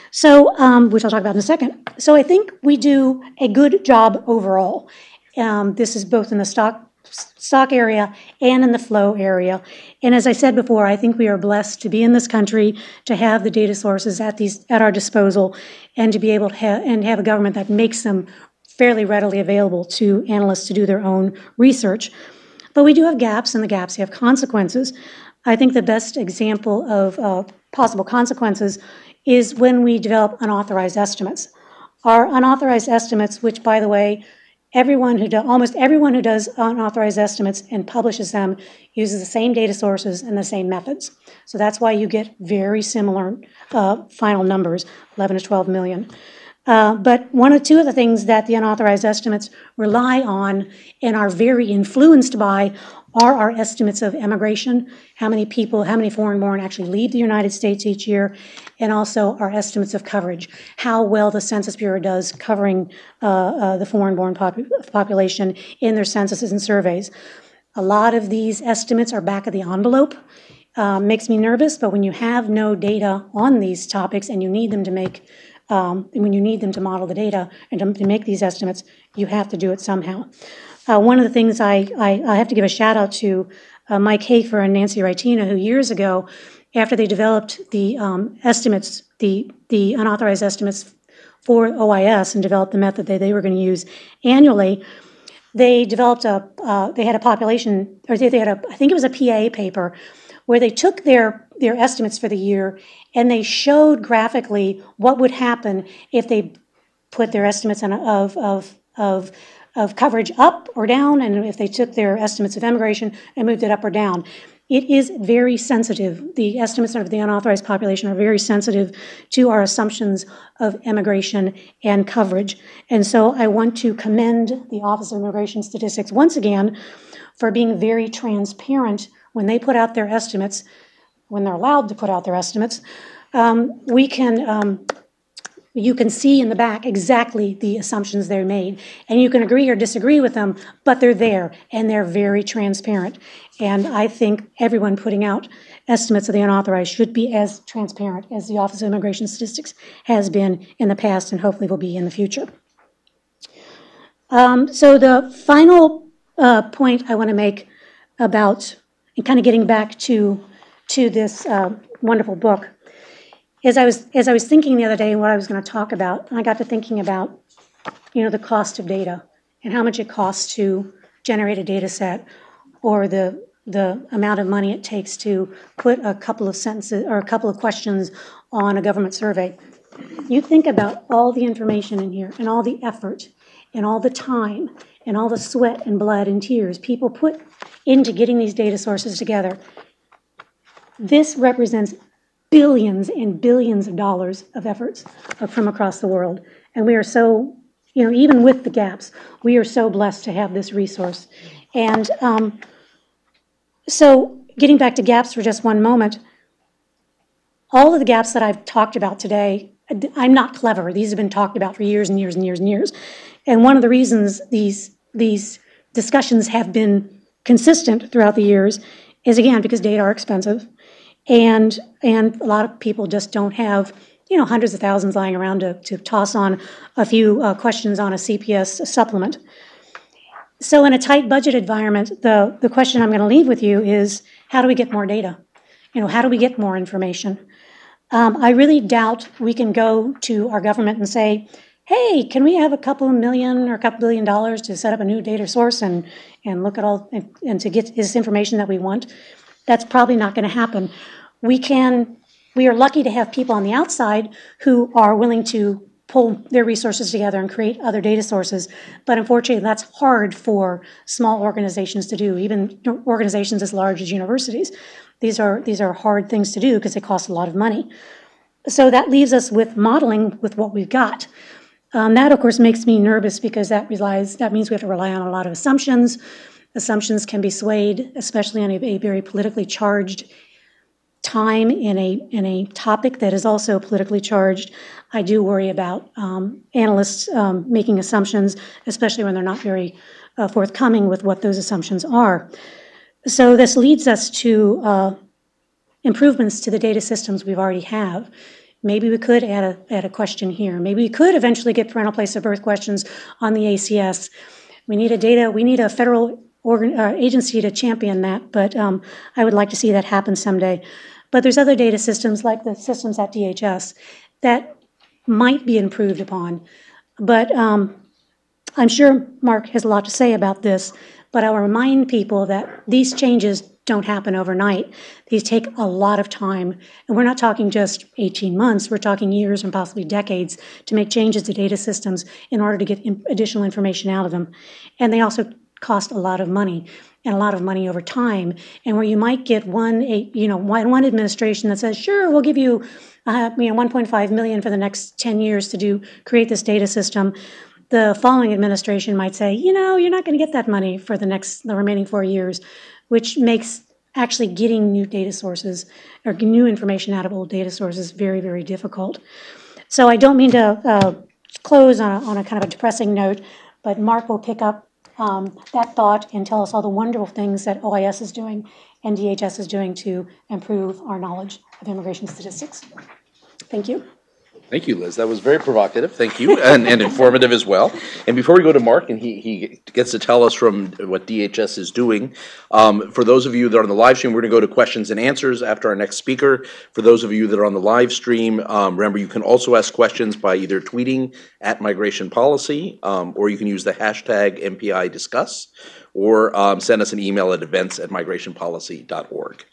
So, um, which I'll talk about in a second. So I think we do a good job overall. Um, this is both in the stock stock area and in the flow area. And as I said before, I think we are blessed to be in this country, to have the data sources at these at our disposal, and to be able to have and have a government that makes them fairly readily available to analysts to do their own research. But we do have gaps, and the gaps have consequences. I think the best example of uh, possible consequences is when we develop unauthorized estimates. Our unauthorized estimates, which, by the way, everyone who do, almost everyone who does unauthorized estimates and publishes them uses the same data sources and the same methods. So that's why you get very similar uh, final numbers, eleven to twelve million. Uh, but one or two of the things that the unauthorized estimates rely on and are very influenced by are our estimates of emigration, how many people, how many foreign-born actually leave the United States each year, and also our estimates of coverage, how well the Census Bureau does covering uh, uh, the foreign-born pop population in their censuses and surveys. A lot of these estimates are back of the envelope. Uh, makes me nervous, but when you have no data on these topics and you need them to make Um, when you need them to model the data and to, to make these estimates, you have to do it somehow. Uh, one of the things I, I, I have to give a shout out to uh, Mike Hafer and Nancy Reitina, who years ago, after they developed the um, estimates, the, the unauthorized estimates for O I S and developed the method that they were going to use annually, they developed a, uh, they had a population, or they, they had a, I think it was a P A paper, where they took their their estimates for the year, and they showed graphically what would happen if they put their estimates on, of, of, of, of coverage up or down, and if they took their estimates of emigration and moved it up or down. It is very sensitive. The estimates of the unauthorized population are very sensitive to our assumptions of emigration and coverage. And so I want to commend the Office of Immigration Statistics once again for being very transparent when they put out their estimates, when they're allowed to put out their estimates. Um, we can, um, you can see in the back exactly the assumptions they're made. And you can agree or disagree with them, but they're there, and they're very transparent. And I think everyone putting out estimates of the unauthorized should be as transparent as the Office of Immigration Statistics has been in the past and hopefully will be in the future. Um, so the final uh, point I want to make about, and kind of getting back to to this uh, wonderful book. As I was as I was thinking the other day what I was going to talk about, and I got to thinking about, you know, the cost of data and how much it costs to generate a data set, or the the amount of money it takes to put a couple of sentences or a couple of questions on a government survey. You think about all the information in here and all the effort and all the time and all the sweat and blood and tears people put into getting these data sources together. This represents billions and billions of dollars of efforts from across the world. And we are so, you know, even with the gaps, we are so blessed to have this resource. And um, so getting back to gaps for just one moment, all of the gaps that I've talked about today, I'm not clever. These have been talked about for years and years and years and years. And one of the reasons these, these discussions have been consistent throughout the years is, again, because data are expensive. And and a lot of people just don't have, you know, hundreds of thousands lying around to, to toss on a few uh, questions on a C P S supplement. So in a tight budget environment, the, the question I'm going to leave with you is, how do we get more data? You know, how do we get more information? Um, I really doubt we can go to our government and say, hey, can we have a couple million or a couple billion dollars to set up a new data source and, and look at all, and, and to get this information that we want? That's probably not going to happen. We can, we are lucky to have people on the outside who are willing to pull their resources together and create other data sources, but unfortunately that's hard for small organizations to do, even organizations as large as universities. These are, these are hard things to do because they cost a lot of money. So that leaves us with modeling with what we've got. Um, that, of course, makes me nervous because that, relies, that means we have to rely on a lot of assumptions. Assumptions can be swayed, especially on a, a very politically charged time in a, in a topic that is also politically charged. I do worry about um, analysts um, making assumptions, especially when they're not very uh, forthcoming with what those assumptions are. So this leads us to uh, improvements to the data systems we've already have. Maybe we could add a, add a question here. Maybe we could eventually get parental place of birth questions on the A C S. We need a data, we need a federal organ, uh, agency to champion that, but um, I would like to see that happen someday. But there's other data systems like the systems at D H S that might be improved upon. But um, I'm sure Mark has a lot to say about this, but I will remind people that these changes don't happen overnight. These take a lot of time, and we're not talking just eighteen months, we're talking years and possibly decades to make changes to data systems in order to get in additional information out of them. And they also cost a lot of money, and a lot of money over time, and where you might get one, a, you know, one, one administration that says, sure, we'll give you, uh, you know, one point five million dollars for the next ten years to do create this data system. The following administration might say, you know, you're not going to get that money for the next, the remaining four years, which makes actually getting new data sources or new information out of old data sources very, very difficult. So I don't mean to uh, close on a, on a kind of a depressing note, but Mark will pick up um, that thought and tell us all the wonderful things that O I S is doing and D H S is doing to improve our knowledge of immigration statistics. Thank you. Thank you, Liz. That was very provocative. Thank you, and, and informative as well. And before we go to Mark, and he, he gets to tell us from what D H S is doing, um, for those of you that are on the live stream, we're going to go to questions and answers after our next speaker. For those of you that are on the live stream, um, remember you can also ask questions by either tweeting at Migration Policy, um, or you can use the hashtag M P I Discuss, or um, send us an email at events at migration policy dot org.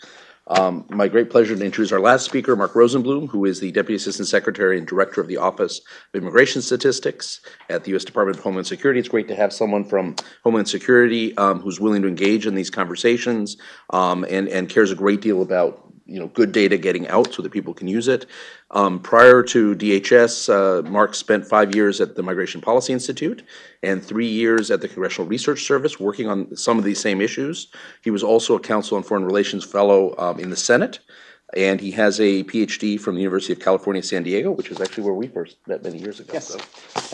Um, my great pleasure to introduce our last speaker, Mark Rosenblum, who is the Deputy Assistant Secretary and Director of the Office of Immigration Statistics at the U S Department of Homeland Security. It's great to have someone from Homeland Security um, who's willing to engage in these conversations um, and, and cares a great deal about, you know, good data getting out so that people can use it. Um, prior to D H S, uh, Mark spent five years at the Migration Policy Institute and three years at the Congressional Research Service working on some of these same issues. He was also a Council on Foreign Relations Fellow um, in the Senate, and he has a P H D from the University of California, San Diego, which is actually where we first met many years ago. Yes. So,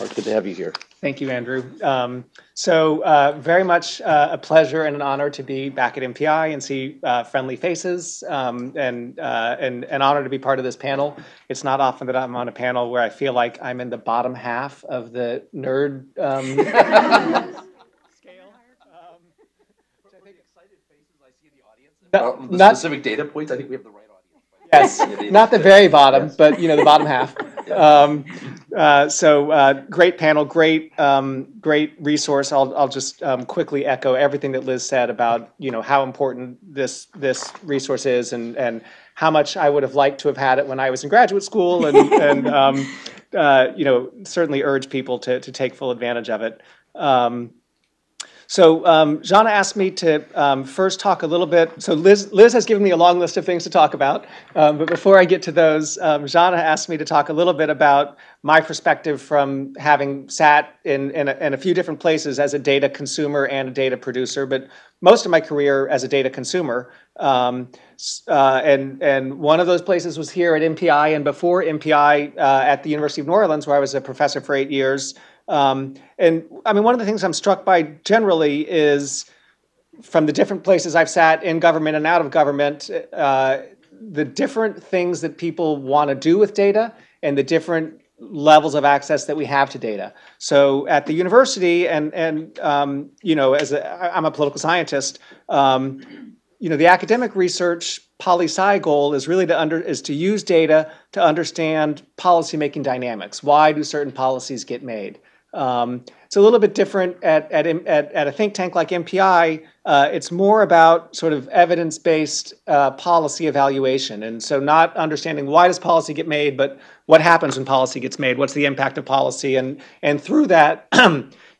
Mark, good to have you here. Thank you, Andrew. Um, so uh, very much uh, a pleasure and an honor to be back at M P I and see uh, friendly faces, um, and, uh, and an honor to be part of this panel. It's not often that I'm on a panel where I feel like I'm in the bottom half of the nerd um, Not, the not specific data points. I think we have the right audience. Yes, not the very bottom, yes. But you know, the bottom half. Yeah. Um, uh, so uh, great panel, great, um, great resource. I'll I'll just um, quickly echo everything that Liz said about, you know, how important this this resource is, and and how much I would have liked to have had it when I was in graduate school, and and um, uh, you know, certainly urge people to to take full advantage of it. Um, So um, Jana asked me to um, first talk a little bit. So Liz, Liz has given me a long list of things to talk about. Um, but before I get to those, um, Jana asked me to talk a little bit about my perspective from having sat in, in, a, in a few different places as a data consumer and a data producer, but most of my career as a data consumer. Um, uh, and, and one of those places was here at M P I, and before M P I uh, at the University of New Orleans, where I was a professor for eight years. Um, and I mean, one of the things I'm struck by generally is from the different places I've sat in government and out of government, uh, the different things that people want to do with data and the different levels of access that we have to data. So at the university, and, and um, you know, as a, I'm a political scientist, um, you know, the academic research poli-sci goal is really to under is to use data to understand policymaking dynamics. Why do certain policies get made? Um, it's a little bit different at, at, at, at a think tank like M P I. Uh, it's more about sort of evidence-based uh, policy evaluation. And so not understanding why does policy get made, but what happens when policy gets made? What's the impact of policy? And, and through that,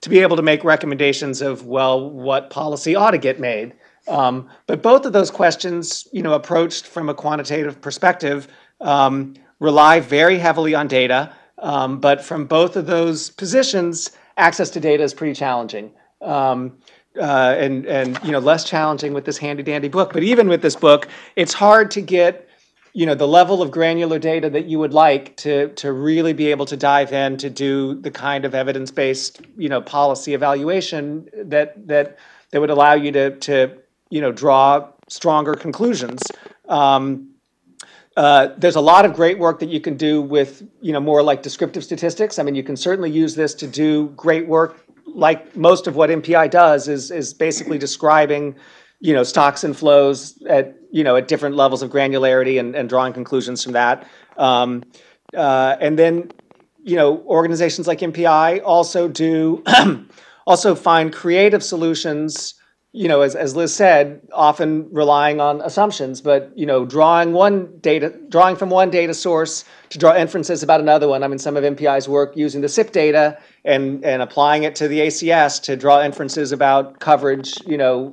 to be able to make recommendations of, well, what policy ought to get made. Um, but both of those questions, you know, approached from a quantitative perspective, um, rely very heavily on data. Um, but from both of those positions, access to data is pretty challenging, um, uh, and, and, you know, less challenging with this handy dandy book. But even with this book, it's hard to get, you know, the level of granular data that you would like to, to really be able to dive in to do the kind of evidence-based, you know, policy evaluation that, that, that would allow you to, to, you know, draw stronger conclusions. Um, Uh, there's a lot of great work that you can do with, you know, more like descriptive statistics. I mean, you can certainly use this to do great work like most of what M P I does, is is basically describing, you know, stocks and flows at, you know, at different levels of granularity and, and drawing conclusions from that. Um, uh, and then, you know, organizations like M P I also do also find creative solutions, you know, as, as Liz said, often relying on assumptions, but, you know, drawing one data, drawing from one data source to draw inferences about another one. I mean, some of M P I's work using the S I P data and, and applying it to the A C S to draw inferences about coverage, you know,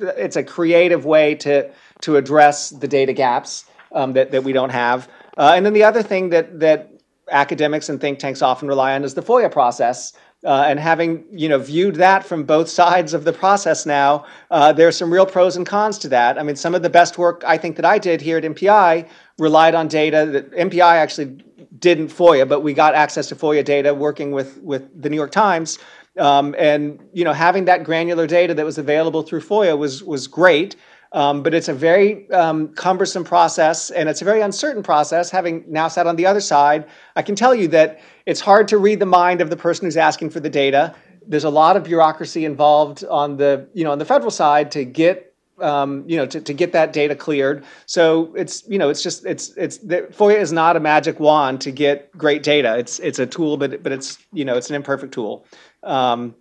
it's a creative way to, to address the data gaps um, that, that we don't have. Uh, and then the other thing that, that academics and think tanks often rely on is the FOIA process. Uh, and having, you know, viewed that from both sides of the process now, uh, there are some real pros and cons to that. I mean, some of the best work I think that I did here at M P I relied on data that M P I actually didn't FOIA, but we got access to FOIA data working with, with the New York Times. Um, and, you know, having that granular data that was available through FOIA was, was great. Um, but it's a very um, cumbersome process, and it's a very uncertain process. Having now sat on the other side, I can tell you that it's hard to read the mind of the person who's asking for the data. There's a lot of bureaucracy involved on the, you know, on the federal side to get, um, you know, to, to get that data cleared. So it's, you know, it's just, it's, it's, the, FOIA is not a magic wand to get great data. It's, it's a tool, but, but it's, you know, it's an imperfect tool. Um,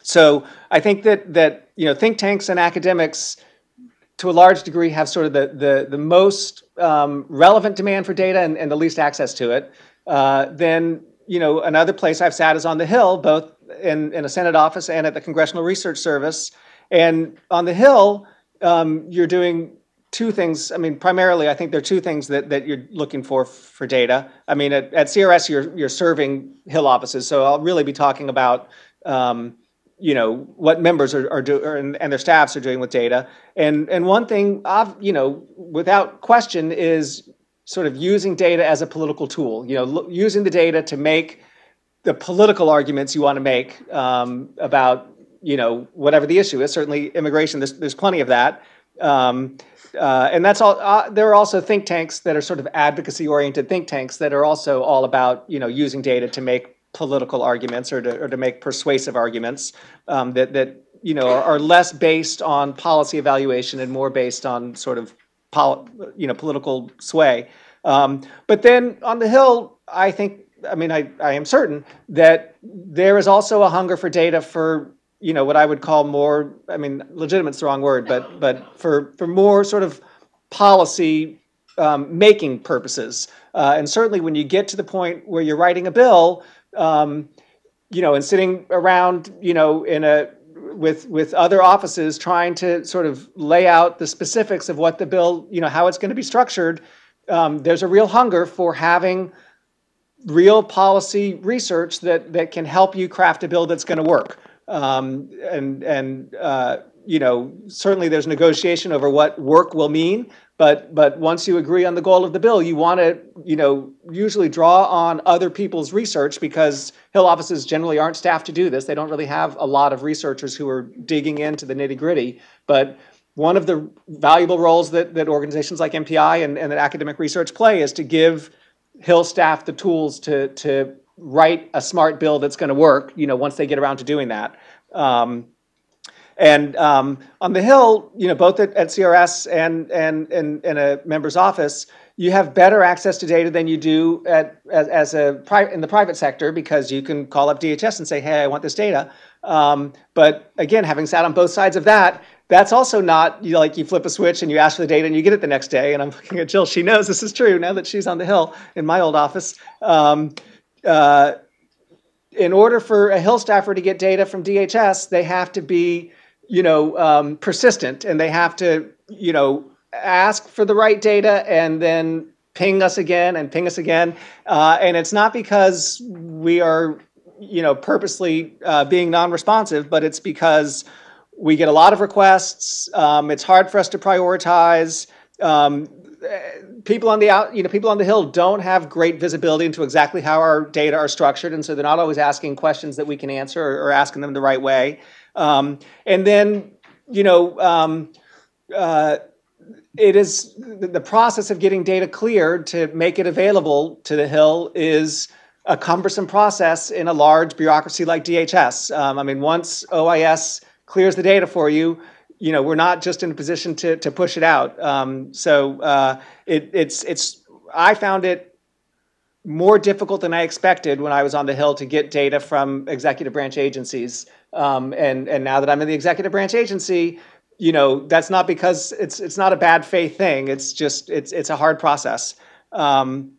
so I think that, that, you know, think tanks and academics, to a large degree, have sort of the, the, the most um, relevant demand for data and, and the least access to it. Uh, then, you know, another place I've sat is on the Hill, both in, in a Senate office and at the Congressional Research Service. And on the Hill, um, you're doing two things. I mean, primarily, I think there are two things that, that you're looking for for data. I mean, at, at C R S, you're, you're serving Hill offices, so I'll really be talking about um, you know, what members are, are doing and their staffs are doing with data. And, and one thing, I've, you know, without question is sort of using data as a political tool, you know, using the data to make the political arguments you want to make um, about, you know, whatever the issue is. Certainly immigration, there's, there's plenty of that. Um, uh, and that's all, uh, there are also think tanks that are sort of advocacy-oriented think tanks that are also all about, you know, using data to make political arguments or to, or to make persuasive arguments um, that, that you know, are, are less based on policy evaluation and more based on sort of poli you know, political sway. Um, but then on the Hill, I think, I mean, I, I am certain that there is also a hunger for data for, you know, what I would call more, I mean, legitimate's the wrong word, but, but for, for more sort of policy um, making purposes. Uh, and certainly when you get to the point where you're writing a bill, Um, you know, and sitting around, you know, in a with with other offices trying to sort of lay out the specifics of what the bill, you know, how it's going to be structured. Um, there's a real hunger for having real policy research that that can help you craft a bill that's going to work. Um, and and uh, you know, certainly there's negotiation over what work will mean. But, but once you agree on the goal of the bill, you want to, you know, usually draw on other people's research because Hill offices generally aren't staffed to do this. They don't really have a lot of researchers who are digging into the nitty-gritty. But one of the valuable roles that, that organizations like M P I and, and that academic research play is to give Hill staff the tools to, to write a smart bill that's going to work, you know, once they get around to doing that. Um, And um, on the Hill, you know, both at, at C R S and and in a member's office, you have better access to data than you do at as, as a pri in the private sector because you can call up D H S and say, "Hey, I want this data." Um, but again, having sat on both sides of that, that's also not, you know, like you flip a switch and you ask for the data and you get it the next day. And I'm looking at Jill; she knows this is true now that she's on the Hill in my old office. Um, uh, in order for a Hill staffer to get data from D H S, they have to be you know, um, persistent, and they have to, you know, ask for the right data and then ping us again and ping us again. Uh, and it's not because we are, you know, purposely uh, being non-responsive, but it's because we get a lot of requests. Um, it's hard for us to prioritize. Um, people on the out, you know, people on the Hill don't have great visibility into exactly how our data are structured, and so they're not always asking questions that we can answer or, or asking them the right way. Um, and then, you know, um, uh, it is the process of getting data cleared to make it available to the Hill is a cumbersome process in a large bureaucracy like D H S. Um, I mean, once O I S clears the data for you, you know, we're not just in a position to, to push it out. Um, so uh, it, it's, it's, I found it more difficult than I expected when I was on the Hill to get data from executive branch agencies. Um, and, and now that I'm in the executive branch agency, you know, that's not because it's, it's not a bad faith thing. It's just, it's, it's a hard process. Um,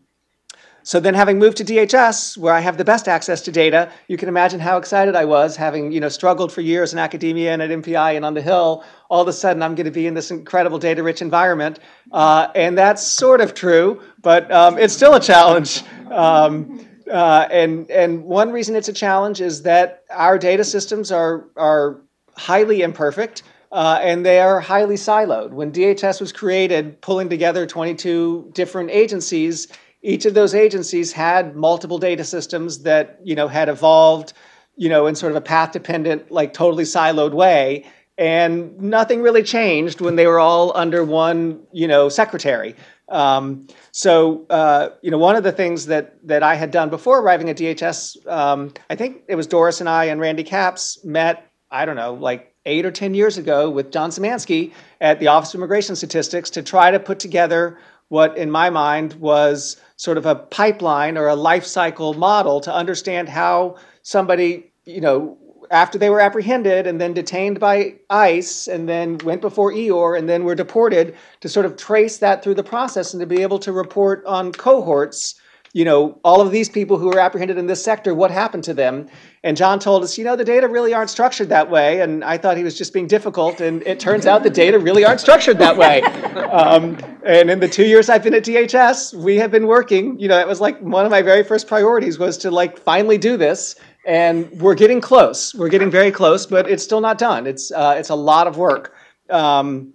so then having moved to D H S, where I have the best access to data, you can imagine how excited I was, having, you know, struggled for years in academia and at M P I and on the Hill. All of a sudden, I'm going to be in this incredible data-rich environment. Uh, and that's sort of true, but um, it's still a challenge. Um, uh, and, and one reason it's a challenge is that our data systems are, are highly imperfect. Uh, and they are highly siloed. When D H S was created, pulling together twenty-two different agencies, each of those agencies had multiple data systems that, you know, had evolved, you know, in sort of a path-dependent, like totally siloed way, and nothing really changed when they were all under one, you know, secretary. Um, so, uh, you know, one of the things that, that I had done before arriving at D H S, um, I think it was Doris and I and Randy Capps met, I don't know, like, eight or ten years ago with John Szymanski at the Office of Immigration Statistics to try to put together what, in my mind, was sort of a pipeline or a life cycle model to understand how somebody, you know, after they were apprehended and then detained by ICE and then went before E O R and then were deported, to sort of trace that through the process and to be able to report on cohorts. You know, all of these people who were apprehended in this sector, what happened to them? And John told us, you know, the data really aren't structured that way. And I thought he was just being difficult. And it turns out the data really aren't structured that way. Um, and in the two years I've been at D H S, we have been working. You know, it was like one of my very first priorities was to like finally do this. And we're getting close. We're getting very close, but it's still not done. It's uh, it's a lot of work, um,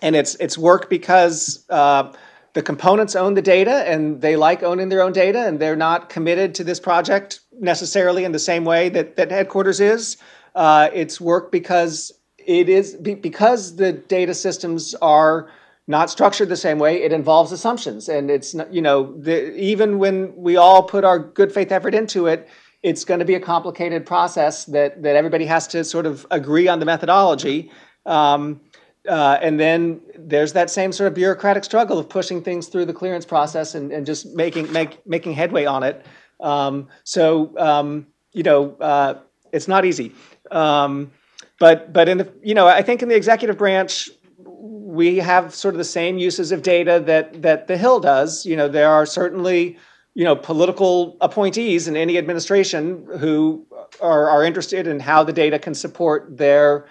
and it's it's work because. Uh, The components own the data, and they like owning their own data, and they're not committed to this project necessarily in the same way that, that headquarters is. Uh, it's work because it is because the data systems are not structured the same way. It involves assumptions, and it's not, you know the, even when we all put our good faith effort into it, it's going to be a complicated process that that everybody has to sort of agree on the methodology. Um, Uh, and then there's that same sort of bureaucratic struggle of pushing things through the clearance process and, and just making make, making headway on it. Um, so um, you know uh, it's not easy. Um, but but in the you know I think in the executive branch we have sort of the same uses of data that that the Hill does. You know there are certainly you know political appointees in any administration who are are interested in how the data can support their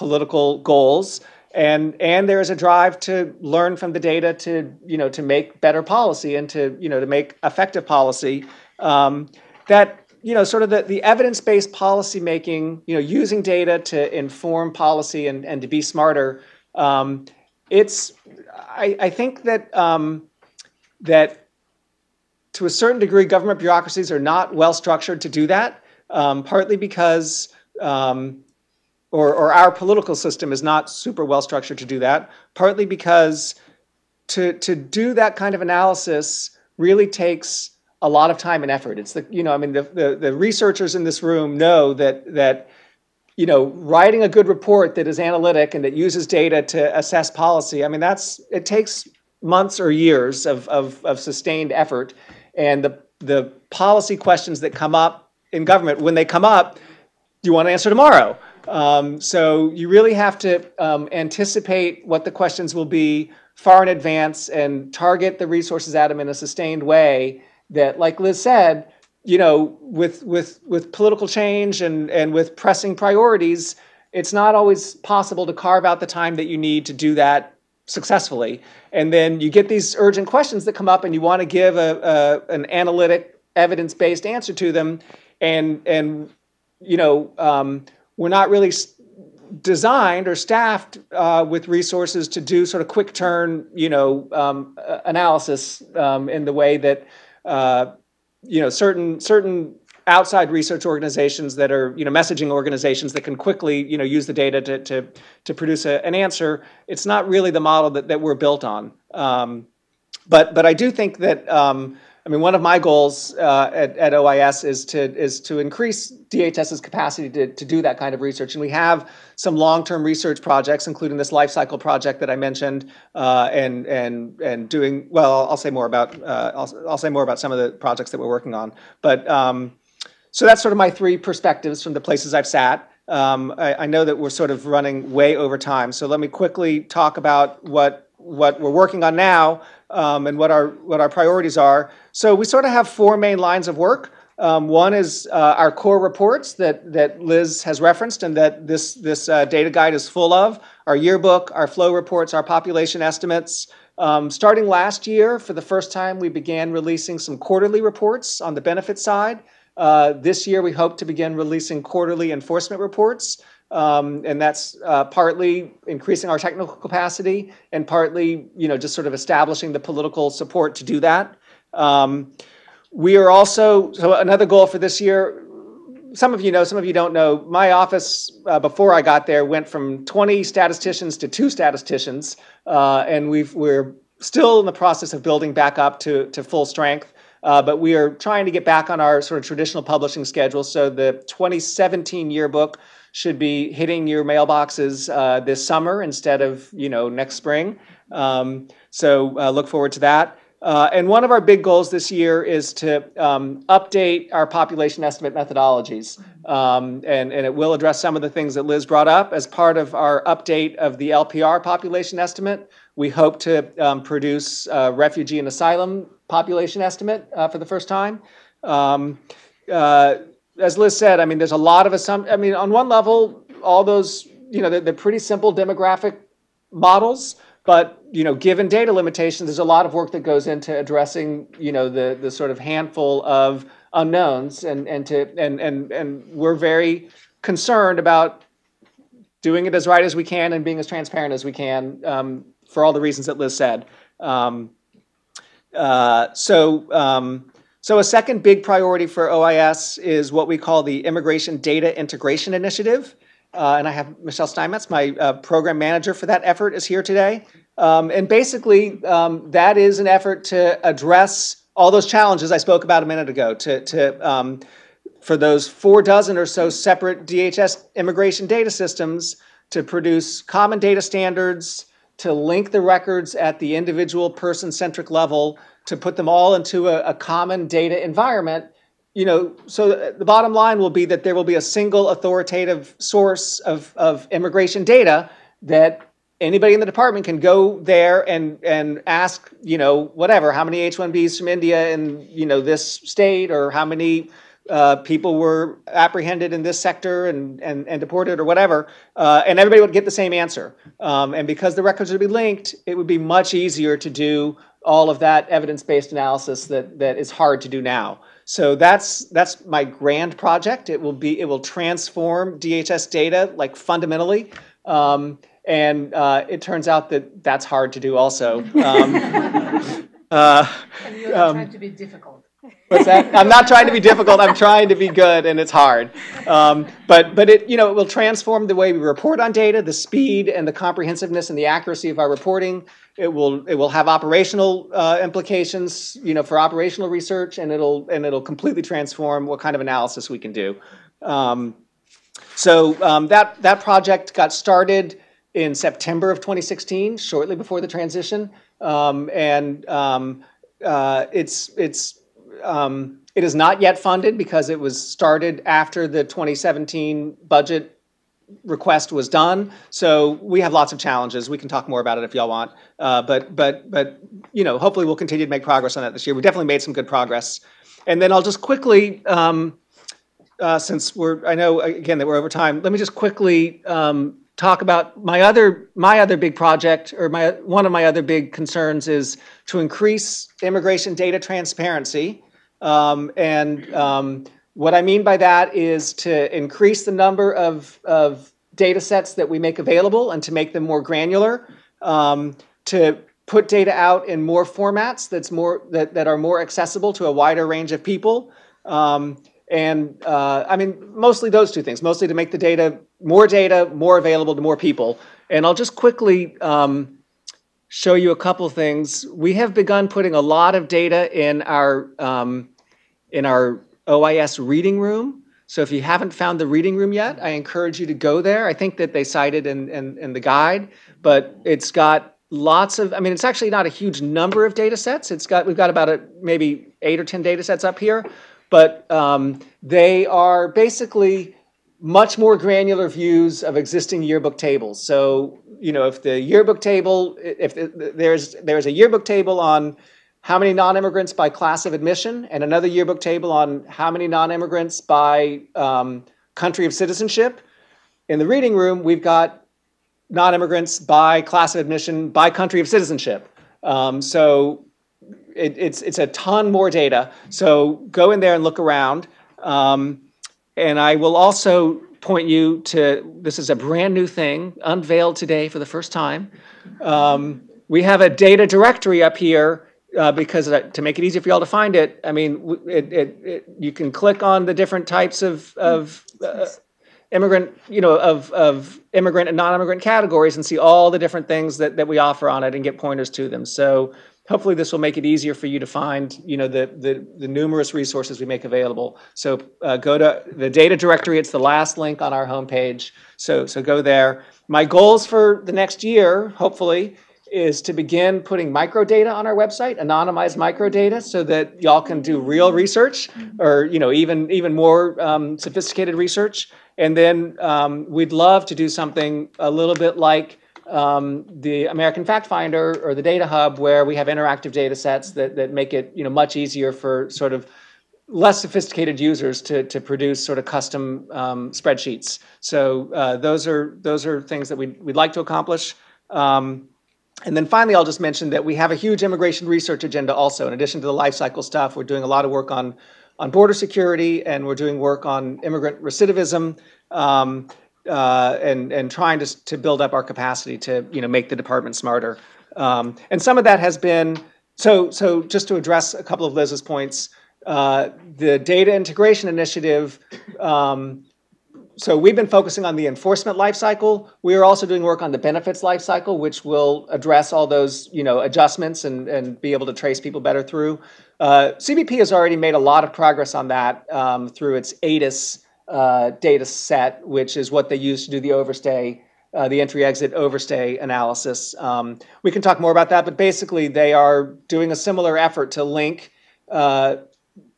political goals. And, and there is a drive to learn from the data to, you know, to make better policy and to, you know, to make effective policy. Um, that, you know, sort of the, the evidence-based policy making, you know, using data to inform policy and, and to be smarter. Um, it's, I, I think that, um, that to a certain degree, government bureaucracies are not well-structured to do that, um, partly because, um, Or, or our political system is not super well structured to do that, partly because to, to do that kind of analysis really takes a lot of time and effort. It's the, you know, I mean, the, the, the researchers in this room know that, that, you know, writing a good report that is analytic and that uses data to assess policy, I mean, that's, it takes months or years of, of, of sustained effort. And the, the policy questions that come up in government, when they come up, you want to answer tomorrow. Um, so you really have to um, anticipate what the questions will be far in advance and target the resources at them in a sustained way that, like Liz said, you know, with, with, with political change and, and with pressing priorities, it's not always possible to carve out the time that you need to do that successfully. And then you get these urgent questions that come up and you want to give a, a, an analytic, evidence-based answer to them. And, and you know, um, we're not really designed or staffed uh, with resources to do sort of quick turn, you know, um, analysis um, in the way that, uh, you know, certain certain outside research organizations that are, you know, messaging organizations that can quickly, you know, use the data to to, to produce a, an answer. It's not really the model that that we're built on. Um, but but I do think that. Um, I mean, one of my goals uh, at, at O I S is to is to increase D H S's capacity to, to do that kind of research. And we have some long-term research projects, including this life cycle project that I mentioned, uh, and and and doing well. I'll say more about uh, I'll, I'll say more about some of the projects that we're working on. But um, so that's sort of my three perspectives from the places I've sat. Um, I, I know that we're sort of running way over time, so let me quickly talk about what. what we're working on now, um, and what our what our priorities are. So we sort of have four main lines of work. Um, one is uh, our core reports that that Liz has referenced, and that this this uh, data guide is full of: our yearbook, our flow reports, our population estimates. Um, starting last year, for the first time, we began releasing some quarterly reports on the benefit side. Uh, this year, we hope to begin releasing quarterly enforcement reports. Um, and that's uh, partly increasing our technical capacity and partly, you know, just sort of establishing the political support to do that. Um, we are also, so another goal for this year, some of you know, some of you don't know, my office uh, before I got there went from twenty statisticians to two statisticians, uh, and we've, we're still in the process of building back up to, to full strength. Uh, but we are trying to get back on our sort of traditional publishing schedule. So the twenty seventeen yearbook should be hitting your mailboxes uh, this summer instead of, you know, next spring. Um, so uh, look forward to that. Uh, and one of our big goals this year is to um, update our population estimate methodologies. Um, and, and it will address some of the things that Liz brought up. As part of our update of the L P R population estimate, we hope to um, produce a refugee and asylum population estimate uh, for the first time. Um, uh, as Liz said, I mean, there's a lot of assumptions. I mean, on one level, all those, you know, they're, they're pretty simple demographic models. But, you know, given data limitations, there's a lot of work that goes into addressing, you know, the, the sort of handful of unknowns. And, and, to, and, and, and we're very concerned about doing it as right as we can and being as transparent as we can, um, for all the reasons that Liz said. Um, uh, so, um, so a second big priority for O I S is what we call the Immigration Data Integration Initiative. Uh, and I have Michelle Steinmetz, my uh, program manager for that effort, is here today. Um, and basically, um, that is an effort to address all those challenges I spoke about a minute ago, to, to, um, for those four dozen or so separate D H S immigration data systems to produce common data standards, to link the records at the individual person-centric level, to put them all into a, a common data environment. You know, so the bottom line will be that there will be a single authoritative source of, of immigration data that anybody in the department can go there and, and ask, you know, whatever, how many H one Bs from India in, you know, this state, or how many uh, people were apprehended in this sector and, and, and deported or whatever, uh, and everybody would get the same answer. Um, and because the records would be linked, it would be much easier to do all of that evidence-based analysis that, that is hard to do now. So that's that's my grand project. It will be it will transform D H S data, like, fundamentally, um, and uh, it turns out that that's hard to do also. Um, uh, and you're not um, trying to be difficult. What's that? I'm not trying to be difficult. I'm trying to be good, and it's hard. Um, but but it you know it will transform the way we report on data, the speed and the comprehensiveness and the accuracy of our reporting. It will it will have operational uh, implications, you know, for operational research, and it'll and it'll completely transform what kind of analysis we can do. Um, so um, that that project got started in September of twenty sixteen, shortly before the transition, um, and um, uh, it's it's um, it is not yet funded because it was started after the twenty seventeen budget request was done. So we have lots of challenges. We can talk more about it if y'all want. Uh, but, but, but, you know, hopefully we'll continue to make progress on that this year. We definitely made some good progress. And then I'll just quickly, um, uh, since we're, I know, again, that we're over time, let me just quickly um, talk about my other, my other big project, or my, one of my other big concerns is to increase immigration data transparency. Um, and, um, What I mean by that is to increase the number of, of data sets that we make available and to make them more granular, um, to put data out in more formats that's more, that, that are more accessible to a wider range of people. Um, and uh, I mean, mostly those two things, mostly to make the data, more data, more available to more people. And I'll just quickly um, show you a couple things. We have begun putting a lot of data in our um, in our O I S reading room. So if you haven't found the reading room yet, I encourage you to go there. I think that they cited in, in, in the guide, but it's got lots of, I mean, it's actually not a huge number of data sets. It's got, we've got about a, maybe eight or ten data sets up here, but um, they are basically much more granular views of existing yearbook tables. So, you know, if the yearbook table, if the, there's, there's a yearbook table on how many non-immigrants by class of admission, and another yearbook table on how many non-immigrants by um, country of citizenship. In the reading room, we've got non-immigrants by class of admission by country of citizenship. Um, so it, it's, it's a ton more data. So go in there and look around. Um, and I will also point you to, this is a brand new thing, unveiled today for the first time. Um, we have a data directory up here Uh, because uh, to make it easy for y'all to find it, I mean, it, it, it, you can click on the different types of, of uh, immigrant, you know, of, of immigrant and non-immigrant categories and see all the different things that, that we offer on it and get pointers to them. So hopefully this will make it easier for you to find, you know, the, the, the numerous resources we make available. So uh, go to the data directory. It's the last link on our homepage. So, so go there. My goals for the next year, hopefully, is to begin putting microdata on our website, anonymized microdata, so that y'all can do real research, or you know, even even more um, sophisticated research. And then um, we'd love to do something a little bit like um, the American Fact Finder or the Data Hub, where we have interactive data sets that that make it you know much easier for sort of less sophisticated users to to produce sort of custom um, spreadsheets. So uh, those are those are things that we we'd like to accomplish. Um, And then finally, I'll just mention that we have a huge immigration research agenda also. In addition to the life cycle stuff, we're doing a lot of work on, on border security, and we're doing work on immigrant recidivism, um, uh, and, and trying to, to build up our capacity to you know, make the department smarter. Um, and some of that has been, so, so just to address a couple of Liz's points, uh, the data integration initiative, um, so we've been focusing on the enforcement lifecycle. We are also doing work on the benefits lifecycle, which will address all those you know, adjustments and, and be able to trace people better through. Uh, C B P has already made a lot of progress on that um, through its A T I S uh, data set, which is what they use to do the overstay, uh, the entry-exit overstay analysis. Um, we can talk more about that, but basically they are doing a similar effort to link uh,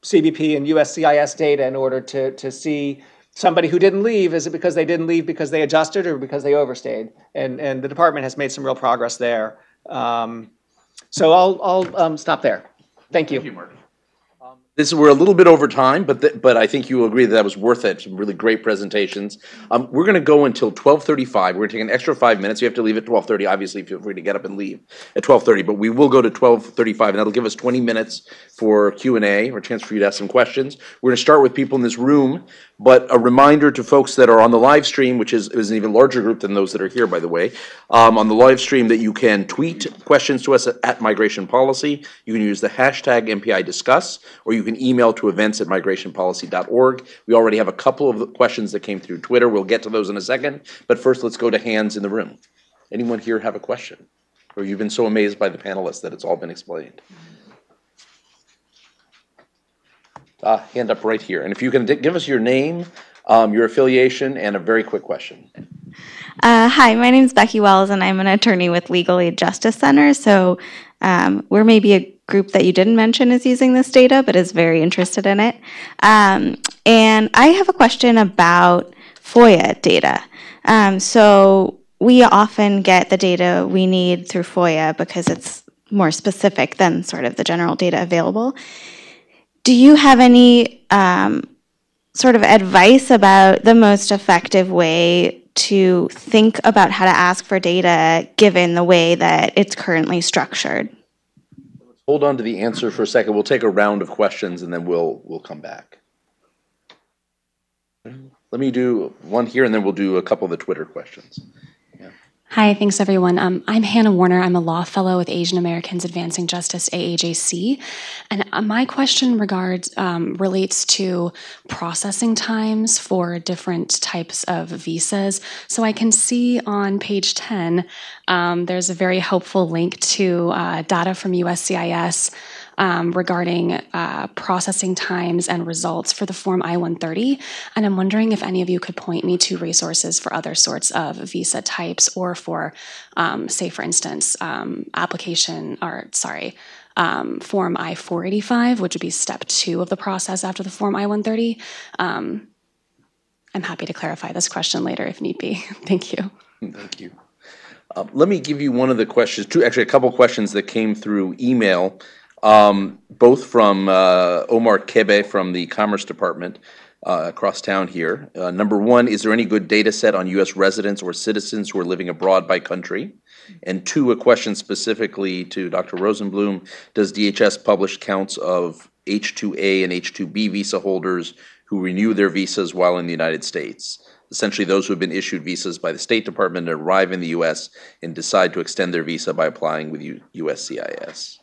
C B P and U S C I S data in order to, to see somebody who didn't leave, is it because they didn't leave because they adjusted or because they overstayed? And, and the department has made some real progress there. Um, so I'll, I'll um, stop there. Thank you. Thank you, Mark. Um, this, we're a little bit over time, but, th but I think you agree that that was worth it. Some really great presentations. Um, we're going to go until twelve thirty-five. We're going to take an extra five minutes. You have to leave at twelve thirty. Obviously, feel free to get up and leave at twelve thirty, but we will go to twelve thirty-five, and that'll give us twenty minutes for Q and A, or a chance for you to ask some questions. We're going to start with people in this room. But a reminder to folks that are on the live stream, which is, is an even larger group than those that are here, by the way, um, on the live stream, that you can tweet questions to us at, at Migration Policy. You can use the hashtag M P I Discuss, or you can email to events at migration policy dot org. We already have a couple of the questions that came through Twitter. We'll get to those in a second. But first, let's go to hands in the room. Anyone here have a question? Or you've been so amazed by the panelists that it's all been explained? Uh, hand up right here. And if you can give us your name, um, your affiliation, and a very quick question. Uh, hi, my name is Becky Wells, and I'm an attorney with Legal Aid Justice Center. So um, we're maybe a group that you didn't mention is using this data, but is very interested in it. Um, and I have a question about FOIA data. Um, so we often get the data we need through FOIA because it's more specific than sort of the general data available. Do you have any um, sort of advice about the most effective way to think about how to ask for data given the way that it's currently structured? Let's hold on to the answer for a second. We'll take a round of questions and then we'll, we'll come back. Let me do one here and then we'll do a couple of the Twitter questions. Yeah. Hi, thanks everyone. Um, I'm Hannah Warner. I'm a law fellow with Asian Americans Advancing Justice, A A J C. And my question regards um, relates to processing times for different types of visas. So I can see on page ten, um, there's a very helpful link to uh, data from U S C I S Um, regarding uh, processing times and results for the Form I one thirty, and I'm wondering if any of you could point me to resources for other sorts of visa types, or for, um, say, for instance, um, application or sorry, um, Form I four eighty-five, which would be step two of the process after the Form I one thirty. Um, I'm happy to clarify this question later if need be. Thank you. Thank you. Uh, let me give you one of the questions, two actually a couple questions that came through email. Um, both from uh, Omar Kebe from the Commerce Department uh, across town here. Uh, number one, is there any good data set on U S residents or citizens who are living abroad by country? And two, a question specifically to Doctor Rosenblum, does D H S publish counts of H two A and H two B visa holders who renew their visas while in the United States? Essentially those who have been issued visas by the State Department and arrive in the U S and decide to extend their visa by applying with U S C I S.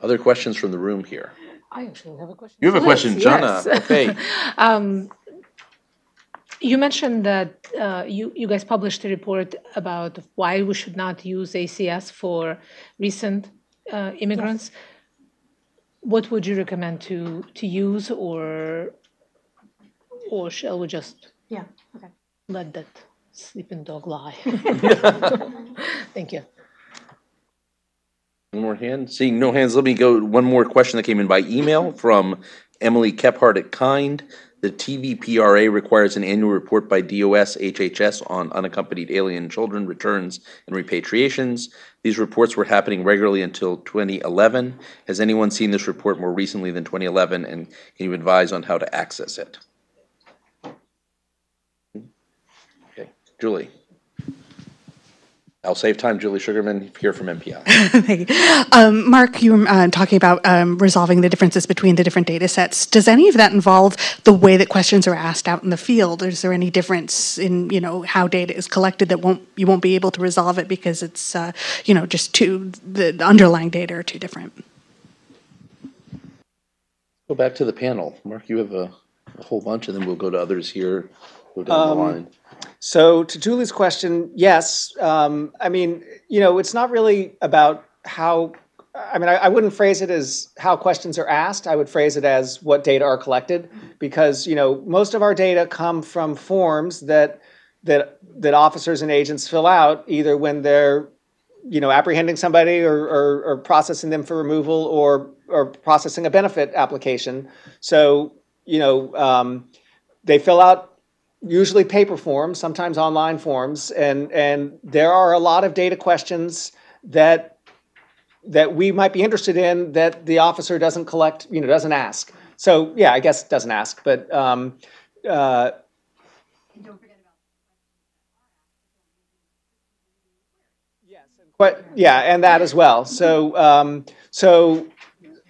Other questions from the room here? I actually have a question. You have a question, yes, Jana. Yes. Okay. um, you mentioned that uh, you, you guys published a report about why we should not use A C S for recent uh, immigrants. Yes. What would you recommend to, to use, or, or shall we just yeah. okay. let that sleeping dog lie? Thank you. One more hand. Seeing no hands, let me go one more question that came in by email from Emily Kephart at Kind. The T V P R A requires an annual report by D O S, H H S on unaccompanied alien children returns and repatriations. These reports were happening regularly until twenty eleven. Has anyone seen this report more recently than twenty eleven, and can you advise on how to access it? Okay, Julie. I'll save time. Julie Sugarman here from M P I. Thank you. Um, Mark, you were uh, talking about um, resolving the differences between the different data sets. Does any of that involve the way that questions are asked out in the field? Is there any difference in, you know, how data is collected that won't you won't be able to resolve it because it's, uh, you know, just too, the underlying data are too different? Go back to the panel. Mark, you have a, a whole bunch, and then we'll go to others here. Go down um, the line. So to Julie's question, yes. Um, I mean, you know, it's not really about how, I mean, I, I wouldn't phrase it as how questions are asked. I would phrase it as what data are collected, because, you know, most of our data come from forms that that that officers and agents fill out either when they're, you know, apprehending somebody, or, or, or processing them for removal, or, or processing a benefit application. So, you know, um, they fill out usually paper forms, sometimes online forms, and and there are a lot of data questions that that we might be interested in that the officer doesn't collect, you know, doesn't ask. So yeah, I guess doesn't ask, but um, uh, and don't forget about yes, and but yeah, and that as well. So um, so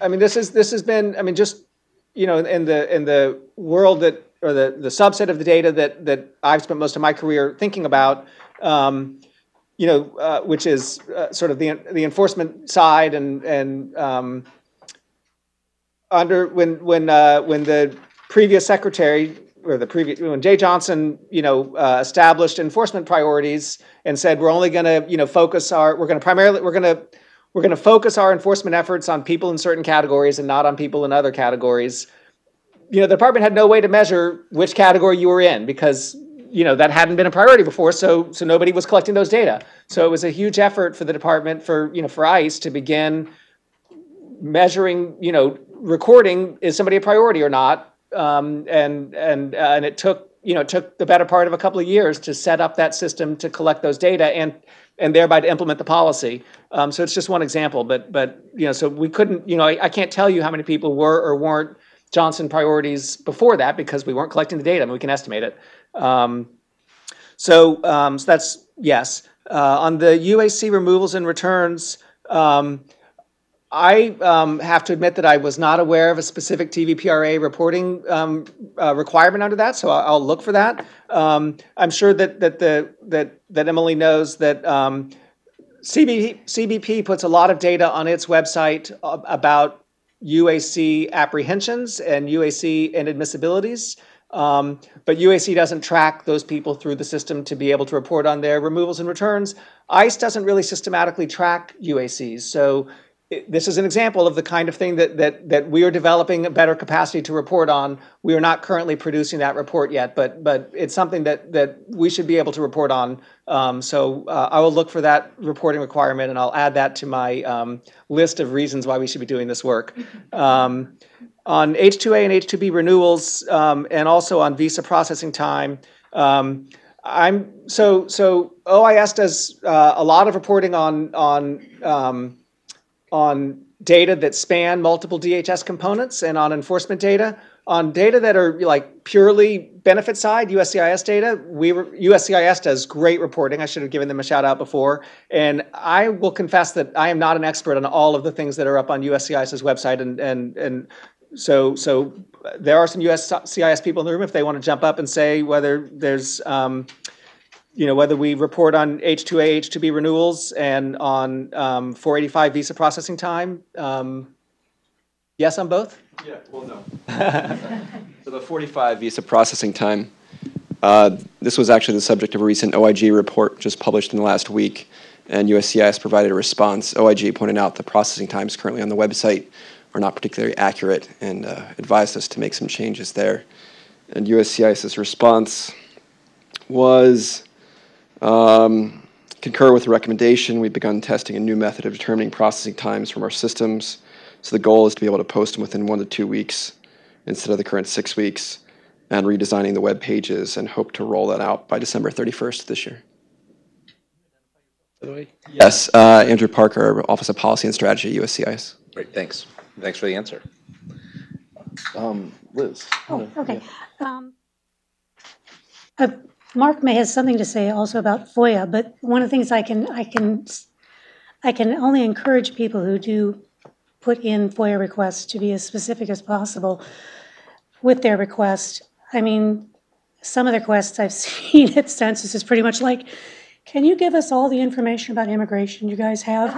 I mean, this is this has been, I mean, just, you know, in the in the world that, or the, the subset of the data that, that I've spent most of my career thinking about, um, you know, uh, which is uh, sort of the, the enforcement side, and, and um, under when, when, uh, when the previous secretary, or the previous, when Jay Johnson, you know, uh, established enforcement priorities and said, we're only gonna, you know, focus our, we're gonna primarily, we're gonna, we're gonna focus our enforcement efforts on people in certain categories and not on people in other categories. You know, the department had no way to measure which category you were in, because, you know, that hadn't been a priority before, so so nobody was collecting those data. So it was a huge effort for the department, for, you know, for ICE to begin measuring, you know, recording, is somebody a priority or not? Um, and and uh, and it took, you know, it took the better part of a couple of years to set up that system to collect those data, and and thereby to implement the policy. Um, so it's just one example, but but you know, so we couldn't, you know, I, I can't tell you how many people were or weren't Johnson priorities before that, because we weren't collecting the data. I mean, we can estimate it. Um, so, um, so that's yes. Uh, on the U A C removals and returns, um, I um, have to admit that I was not aware of a specific T V P R A reporting um, uh, requirement under that, so I'll, I'll look for that. Um, I'm sure that that the that that Emily knows that um, C B P puts a lot of data on its website about U A C apprehensions and U A C inadmissibilities. Um, but U A C doesn't track those people through the system to be able to report on their removals and returns. ICE doesn't really systematically track U A Cs. So it, this is an example of the kind of thing that, that, that we are developing a better capacity to report on. We are not currently producing that report yet, but, but it's something that, that we should be able to report on. Um, so uh, I will look for that reporting requirement, and I'll add that to my um, list of reasons why we should be doing this work. Um, On H two A and H two B renewals, um, and also on visa processing time, um, I'm so so. O I S does uh, a lot of reporting on on um, on data that span multiple D H S components, and on enforcement data. On data that are like purely benefit side, U S C I S data, we re U S C I S does great reporting. I should have given them a shout out before. And I will confess that I am not an expert on all of the things that are up on U S C I S's website, and and and. So, so there are some U S C I S people in the room. If they want to jump up and say whether there's, um, you know, whether we report on H two A, H two B renewals, and on um, four eighty-five visa processing time, um, yes on both. Yeah. Well, no. So the forty-five visa processing time. Uh, this was actually the subject of a recent O I G report just published in the last week, and U S C I S provided a response. O I G pointed out the processing times currently on the website are not particularly accurate, and uh, advised us to make some changes there. And U S C I S's response was, um, concur with the recommendation. We've begun testing a new method of determining processing times from our systems. So the goal is to be able to post them within one to two weeks instead of the current six weeks, and redesigning the web pages, and hope to roll that out by December thirty-first this year. Yes, uh, Andrew Parker, Office of Policy and Strategy, U S C I S. Great, thanks. Thanks for the answer. Um, Liz. Oh, okay. Yeah. Um, uh, Mark may have something to say also about FOIA, but one of the things I can, I can, I can only encourage people who do put in FOIA requests to be as specific as possible with their request. I mean, some of the requests I've seen at Census is pretty much like, can you give us all the information about immigration you guys have?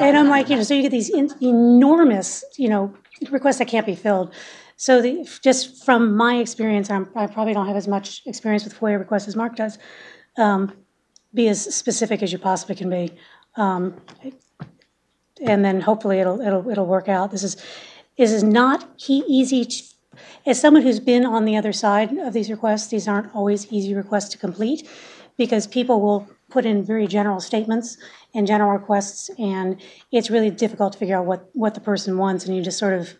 And I'm like, you know, so you get these in, enormous, you know, requests that can't be filled. So the, just from my experience, I'm, I probably don't have as much experience with FOIA requests as Mark does. Um, be as specific as you possibly can be, um, and then hopefully it'll it'll it'll work out. This is this is not easy. To, as someone who's been on the other side of these requests, these aren't always easy requests to complete, because people will put in very general statements and general requests, and it's really difficult to figure out what, what the person wants, and you just sort of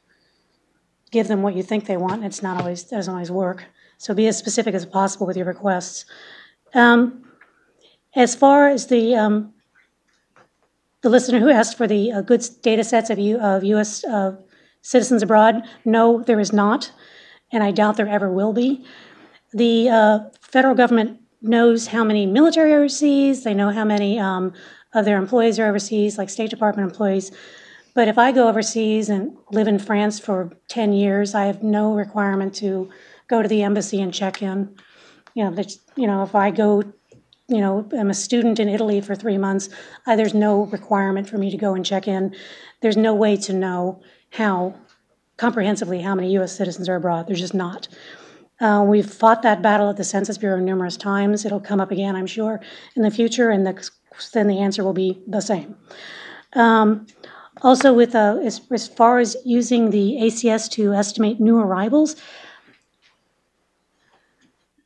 give them what you think they want, and it's not always, it doesn't always work. So be as specific as possible with your requests. Um, as far as the, um, the listener who asked for the uh, good data sets of, U, of U S uh, citizens abroad, no, there is not, and I doubt there ever will be. The uh, federal government knows how many military overseas, they know how many um, of their employees are overseas, like State Department employees. But if I go overseas and live in France for ten years, I have no requirement to go to the embassy and check in. You know, you know, if I go, you know, I'm a student in Italy for three months, I, there's no requirement for me to go and check in. There's no way to know how comprehensively how many U S citizens are abroad. There's just not. Uh, we've fought that battle at the Census Bureau numerous times. It'll come up again, I'm sure, in the future, and the, then the answer will be the same. Um, also, with uh, as, as far as using the A C S to estimate new arrivals,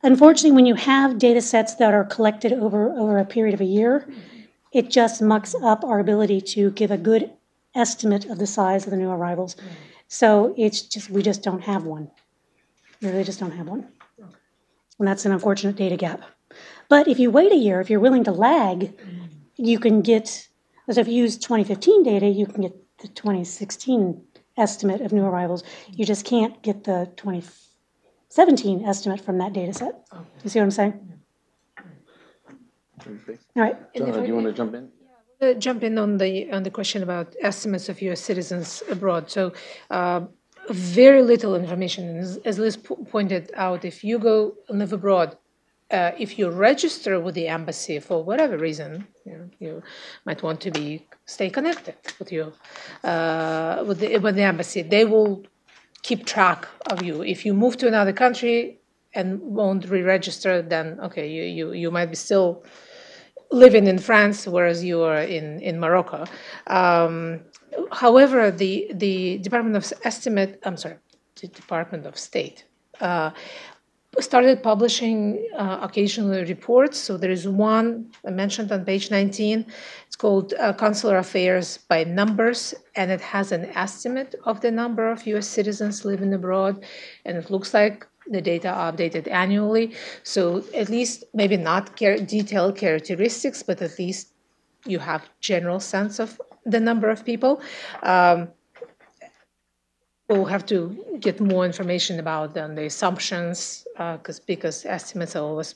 unfortunately, when you have data sets that are collected over, over a period of a year, it just mucks up our ability to give a good estimate of the size of the new arrivals. So it's just, we just don't have one. We really just don't have one. And that's an unfortunate data gap. But if you wait a year, if you're willing to lag, you can get, so if you use twenty fifteen data, you can get the twenty sixteen estimate of new arrivals. You just can't get the twenty seventeen estimate from that data set. You see what I'm saying? All right. Donna, do you want to jump in? uh, jump in on the on the question about estimates of U S citizens abroad. So uh, very little information, as, as Liz po pointed out. If you go and live abroad, uh, if you register with the embassy for whatever reason, you know, you might want to be stay connected with your uh, with the with the embassy. They will keep track of you. If you move to another country and won't re-register, then okay, you you you might be still living in France, whereas you are in in Morocco. Um, however, the the Department of Estimate, I'm sorry, the Department of State uh, started publishing uh, occasionally reports. So there is one I mentioned on page nineteen. It's called uh, Consular Affairs by Numbers, and it has an estimate of the number of U S citizens living abroad, and it looks like the data are updated annually, so at least maybe not care, detailed characteristics, but at least you have general sense of the number of people. Um, we'll have to get more information about them, the assumptions, uh, cause, because estimates are always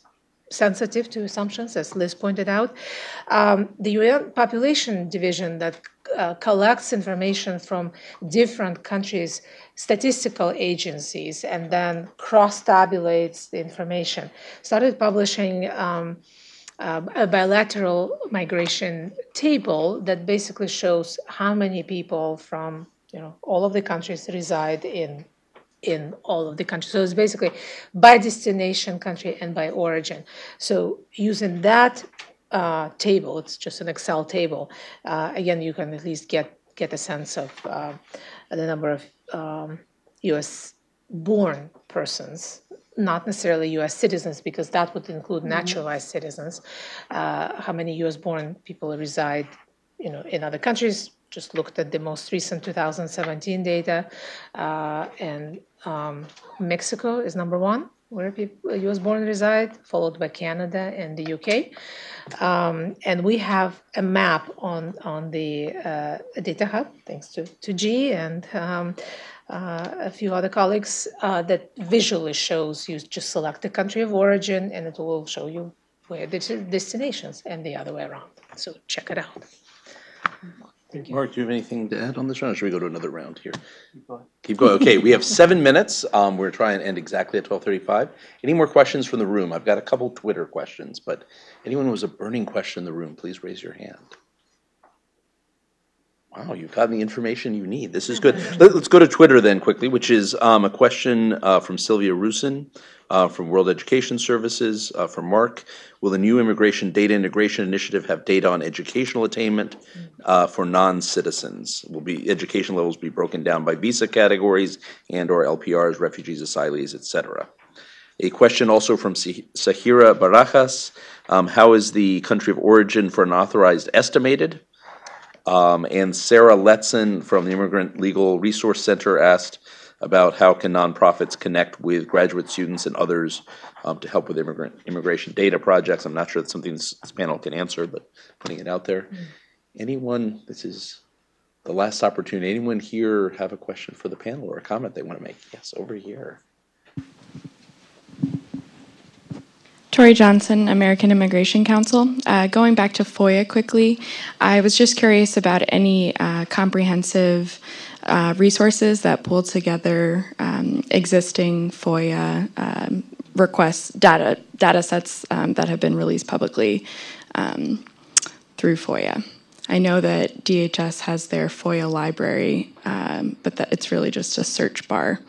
sensitive to assumptions, as Liz pointed out. Um, the U N Population Division that uh, collects information from different countries' statistical agencies and then cross-tabulates the information, started publishing um, uh, a bilateral migration table that basically shows how many people from you know all of the countries reside in in all of the countries. So it's basically by destination country and by origin. So using that uh, table, it's just an Excel table, uh, again, you can at least get, get a sense of uh, the number of um, U S-born persons, not necessarily U S citizens, because that would include naturalized mm-hmm. citizens, uh, how many U S-born people reside you know, in other countries. Just looked at the most recent two thousand seventeen data, uh, and um, Mexico is number one, where people, U S-born reside, followed by Canada and the U K. Um, and we have a map on, on the uh, Data Hub, thanks to, to G and um, uh, a few other colleagues, uh, that visually shows you just select the country of origin, and it will show you where the destinations and the other way around. So check it out. Mark, do you have anything to add on this round, or should we go to another round here? Keep going. Keep going. Okay, we have seven minutes. Um, we're trying to end exactly at twelve thirty-five. Any more questions from the room? I've got a couple Twitter questions, but anyone who has a burning question in the room, please raise your hand. Wow, you've gotten the information you need. This is good. Let's go to Twitter then quickly, which is um, a question uh, from Sylvia Rusin uh, from World Education Services, uh, from Mark. Will the new Immigration Data Integration Initiative have data on educational attainment uh, for non-citizens? Will be education levels be broken down by visa categories and or L P Rs, refugees, asylees, et cetera? A question also from Sahira Barajas. Um, how is the country of origin for unauthorized estimated? Um, and Sarah Letson from the Immigrant Legal Resource Center asked about how can nonprofits connect with graduate students and others um, to help with immigrant immigration data projects. I'm not sure that's something this, this panel can answer, but putting it out there. Anyone, this is the last opportunity, anyone here have a question for the panel or a comment they want to make? Yes, over here. Tori Johnson, American Immigration Council. Uh, going back to FOIA quickly, I was just curious about any uh, comprehensive uh, resources that pull together um, existing FOIA um, requests, data, data sets um, that have been released publicly um, through FOIA. I know that D H S has their FOIA library, um, but that it's really just a search bar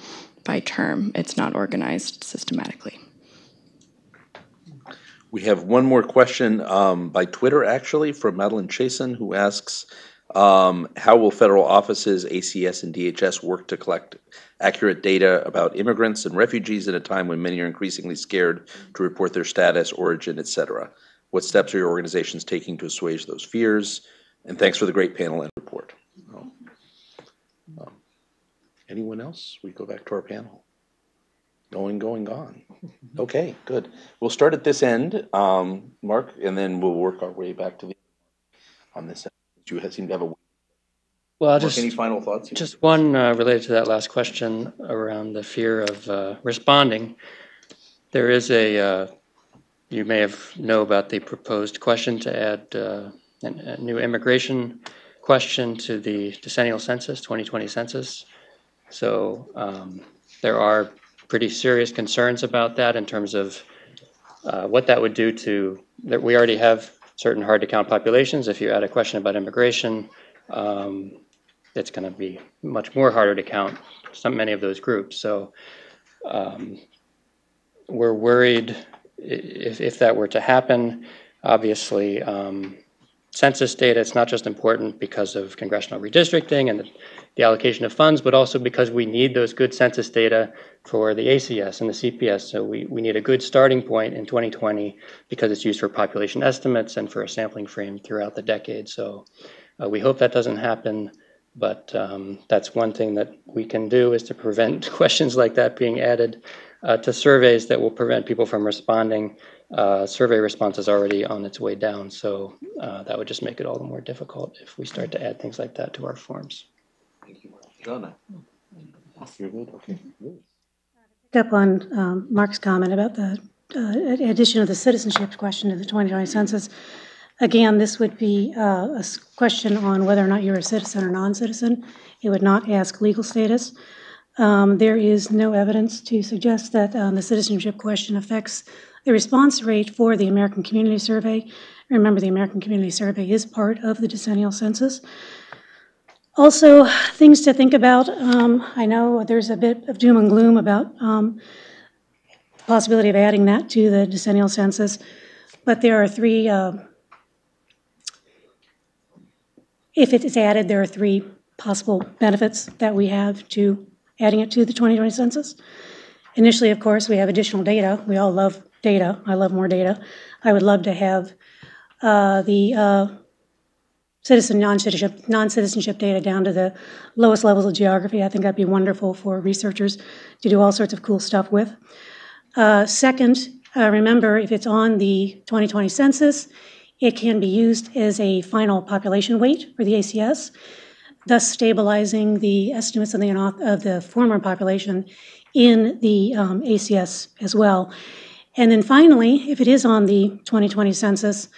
by term. It's not organized systematically. We have one more question um, by Twitter, actually, from Madeline Chasen, who asks, um, how will federal offices, A C S and D H S, work to collect accurate data about immigrants and refugees at a time when many are increasingly scared to report their status, origin, et cetera? What steps are your organizations taking to assuage those fears? And thanks for the great panel and report. Um, um, anyone else? We go back to our panel. Going, going, gone. Okay, good. We'll start at this end, um, Mark, and then we'll work our way back to the on this end. You seem to have a well. Mark, just any final thoughts? Just one uh, related to that last question around the fear of uh, responding. There is a uh, you may have know about the proposed question to add uh, a new immigration question to the decennial census, twenty twenty census. So um, there are pretty serious concerns about that in terms of uh, what that would do to, that we already have certain hard to count populations. If you add a question about immigration, um, it's going to be much more harder to count some many of those groups. So um, we're worried if, if that were to happen. Obviously, um, census data, it's not just important because of congressional redistricting and the, the allocation of funds, but also because we need those good census data for the A C S and the C P S. So we, we need a good starting point in twenty twenty because it's used for population estimates and for a sampling frame throughout the decade. So uh, we hope that doesn't happen. But um, that's one thing that we can do, is to prevent questions like that being added uh, to surveys that will prevent people from responding. Uh, survey response is already on its way down, so uh, that would just make it all the more difficult if we start to add things like that to our forms. Thank you. Donna. You're good? Okay. Pick up on um, Mark's comment about the uh, addition of the citizenship question to the twenty twenty census. Again, this would be uh, a question on whether or not you're a citizen or non-citizen. It would not ask legal status. Um, there is no evidence to suggest that um, the citizenship question affects the response rate for the American Community Survey. Remember, the American Community Survey is part of the decennial census. Also, things to think about. Um, I know there's a bit of doom and gloom about um, possibility of adding that to the decennial census, but there are three... Uh, If it is added, there are three possible benefits that we have to adding it to the twenty twenty census. Initially, of course, we have additional data. We all love data. I love more data. I would love to have uh, the uh, citizen non-citizenship, non-citizenship data down to the lowest levels of geography. I think that'd be wonderful for researchers to do all sorts of cool stuff with. Uh, second, uh, remember, if it's on the twenty twenty census, it can be used as a final population weight for the A C S, thus stabilizing the estimates of the, of the former population in the um, A C S as well. And then finally, if it is on the twenty twenty census,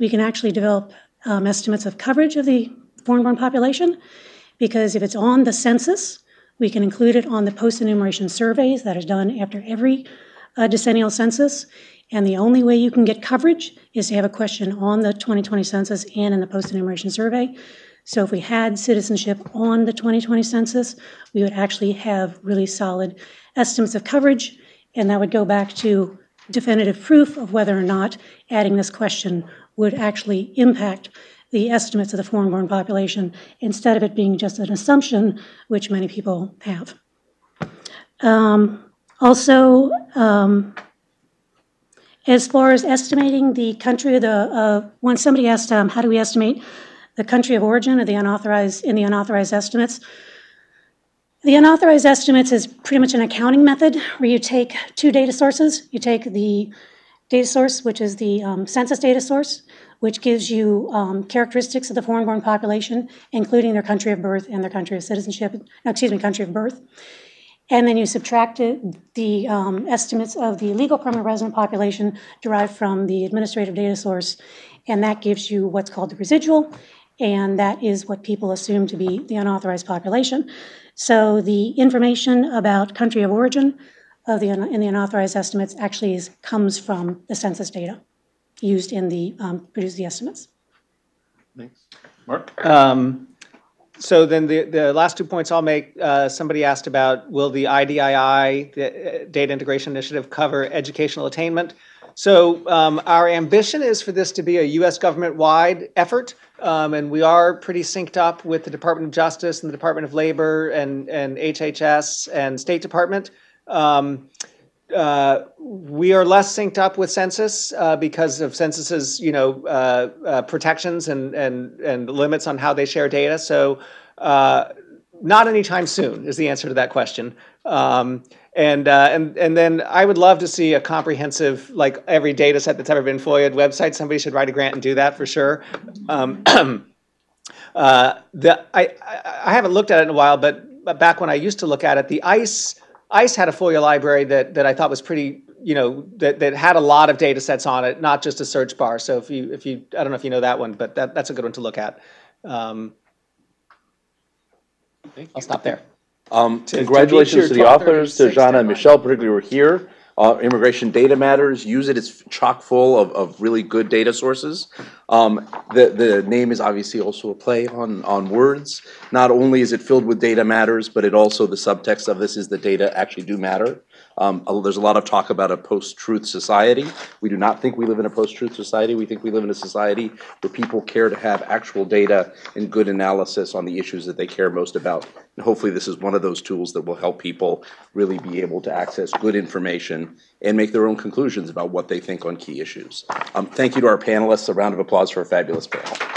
we can actually develop um, estimates of coverage of the foreign-born population, because if it's on the census, we can include it on the post-enumeration surveys that are done after every uh, decennial census. And the only way you can get coverage is to have a question on the twenty twenty census and in the post-enumeration survey. So if we had citizenship on the twenty twenty census, we would actually have really solid estimates of coverage, and that would go back to definitive proof of whether or not adding this question would actually impact the estimates of the foreign-born population, instead of it being just an assumption, which many people have. Um, also, um, As far as estimating the country, the uh, when somebody asked, um, how do we estimate the country of origin of the unauthorized in the unauthorized estimates? The unauthorized estimates is pretty much an accounting method where you take two data sources. You take the data source, which is the um, census data source, which gives you um, characteristics of the foreign-born population, including their country of birth and their country of citizenship. No, excuse me, country of birth. And then you subtracted the um, estimates of the legal permanent resident population derived from the administrative data source, and that gives you what's called the residual, and that is what people assume to be the unauthorized population. So the information about country of origin of the in the unauthorized estimates actually is, comes from the census data used in the um, produce the estimates. Thanks, Mark. Um, So then the, the last two points I'll make, uh, somebody asked about, will the I D I I, the Data Integration Initiative, cover educational attainment? So um, our ambition is for this to be a U S government-wide effort, um, and we are pretty synced up with the Department of Justice and the Department of Labor and, and H H S and State Department. Um, Uh, we are less synced up with census uh, because of census's, you know, uh, uh, protections and and and limits on how they share data. So, uh, not anytime soon is the answer to that question. Um, and uh, and and then I would love to see a comprehensive, like every data set that's ever been FOIA'd website. Somebody should write a grant and do that for sure. Um, uh, the I I haven't looked at it in a while, but back when I used to look at it, the ICE. ICE had a FOIA library that, that I thought was pretty you know, that, that had a lot of data sets on it, not just a search bar. So if you, if you, I don't know if you know that one, but that, that's a good one to look at. Um, I'll stop there. Um, to, congratulations to, to the authors, to Jana and Michelle, particularly, were here. Uh, Immigration Data Matters, use it. It's chock full of, of really good data sources. Um, the, the name is obviously also a play on, on words. Not only is it filled with data matters, but it also, the subtext of this is the data actually do matter. Um, there's a lot of talk about a post-truth society. We do not think we live in a post-truth society. We think we live in a society where people care to have actual data and good analysis on the issues that they care most about. And hopefully this is one of those tools that will help people really be able to access good information and make their own conclusions about what they think on key issues. Um, thank you to our panelists. A round of applause for a fabulous panel.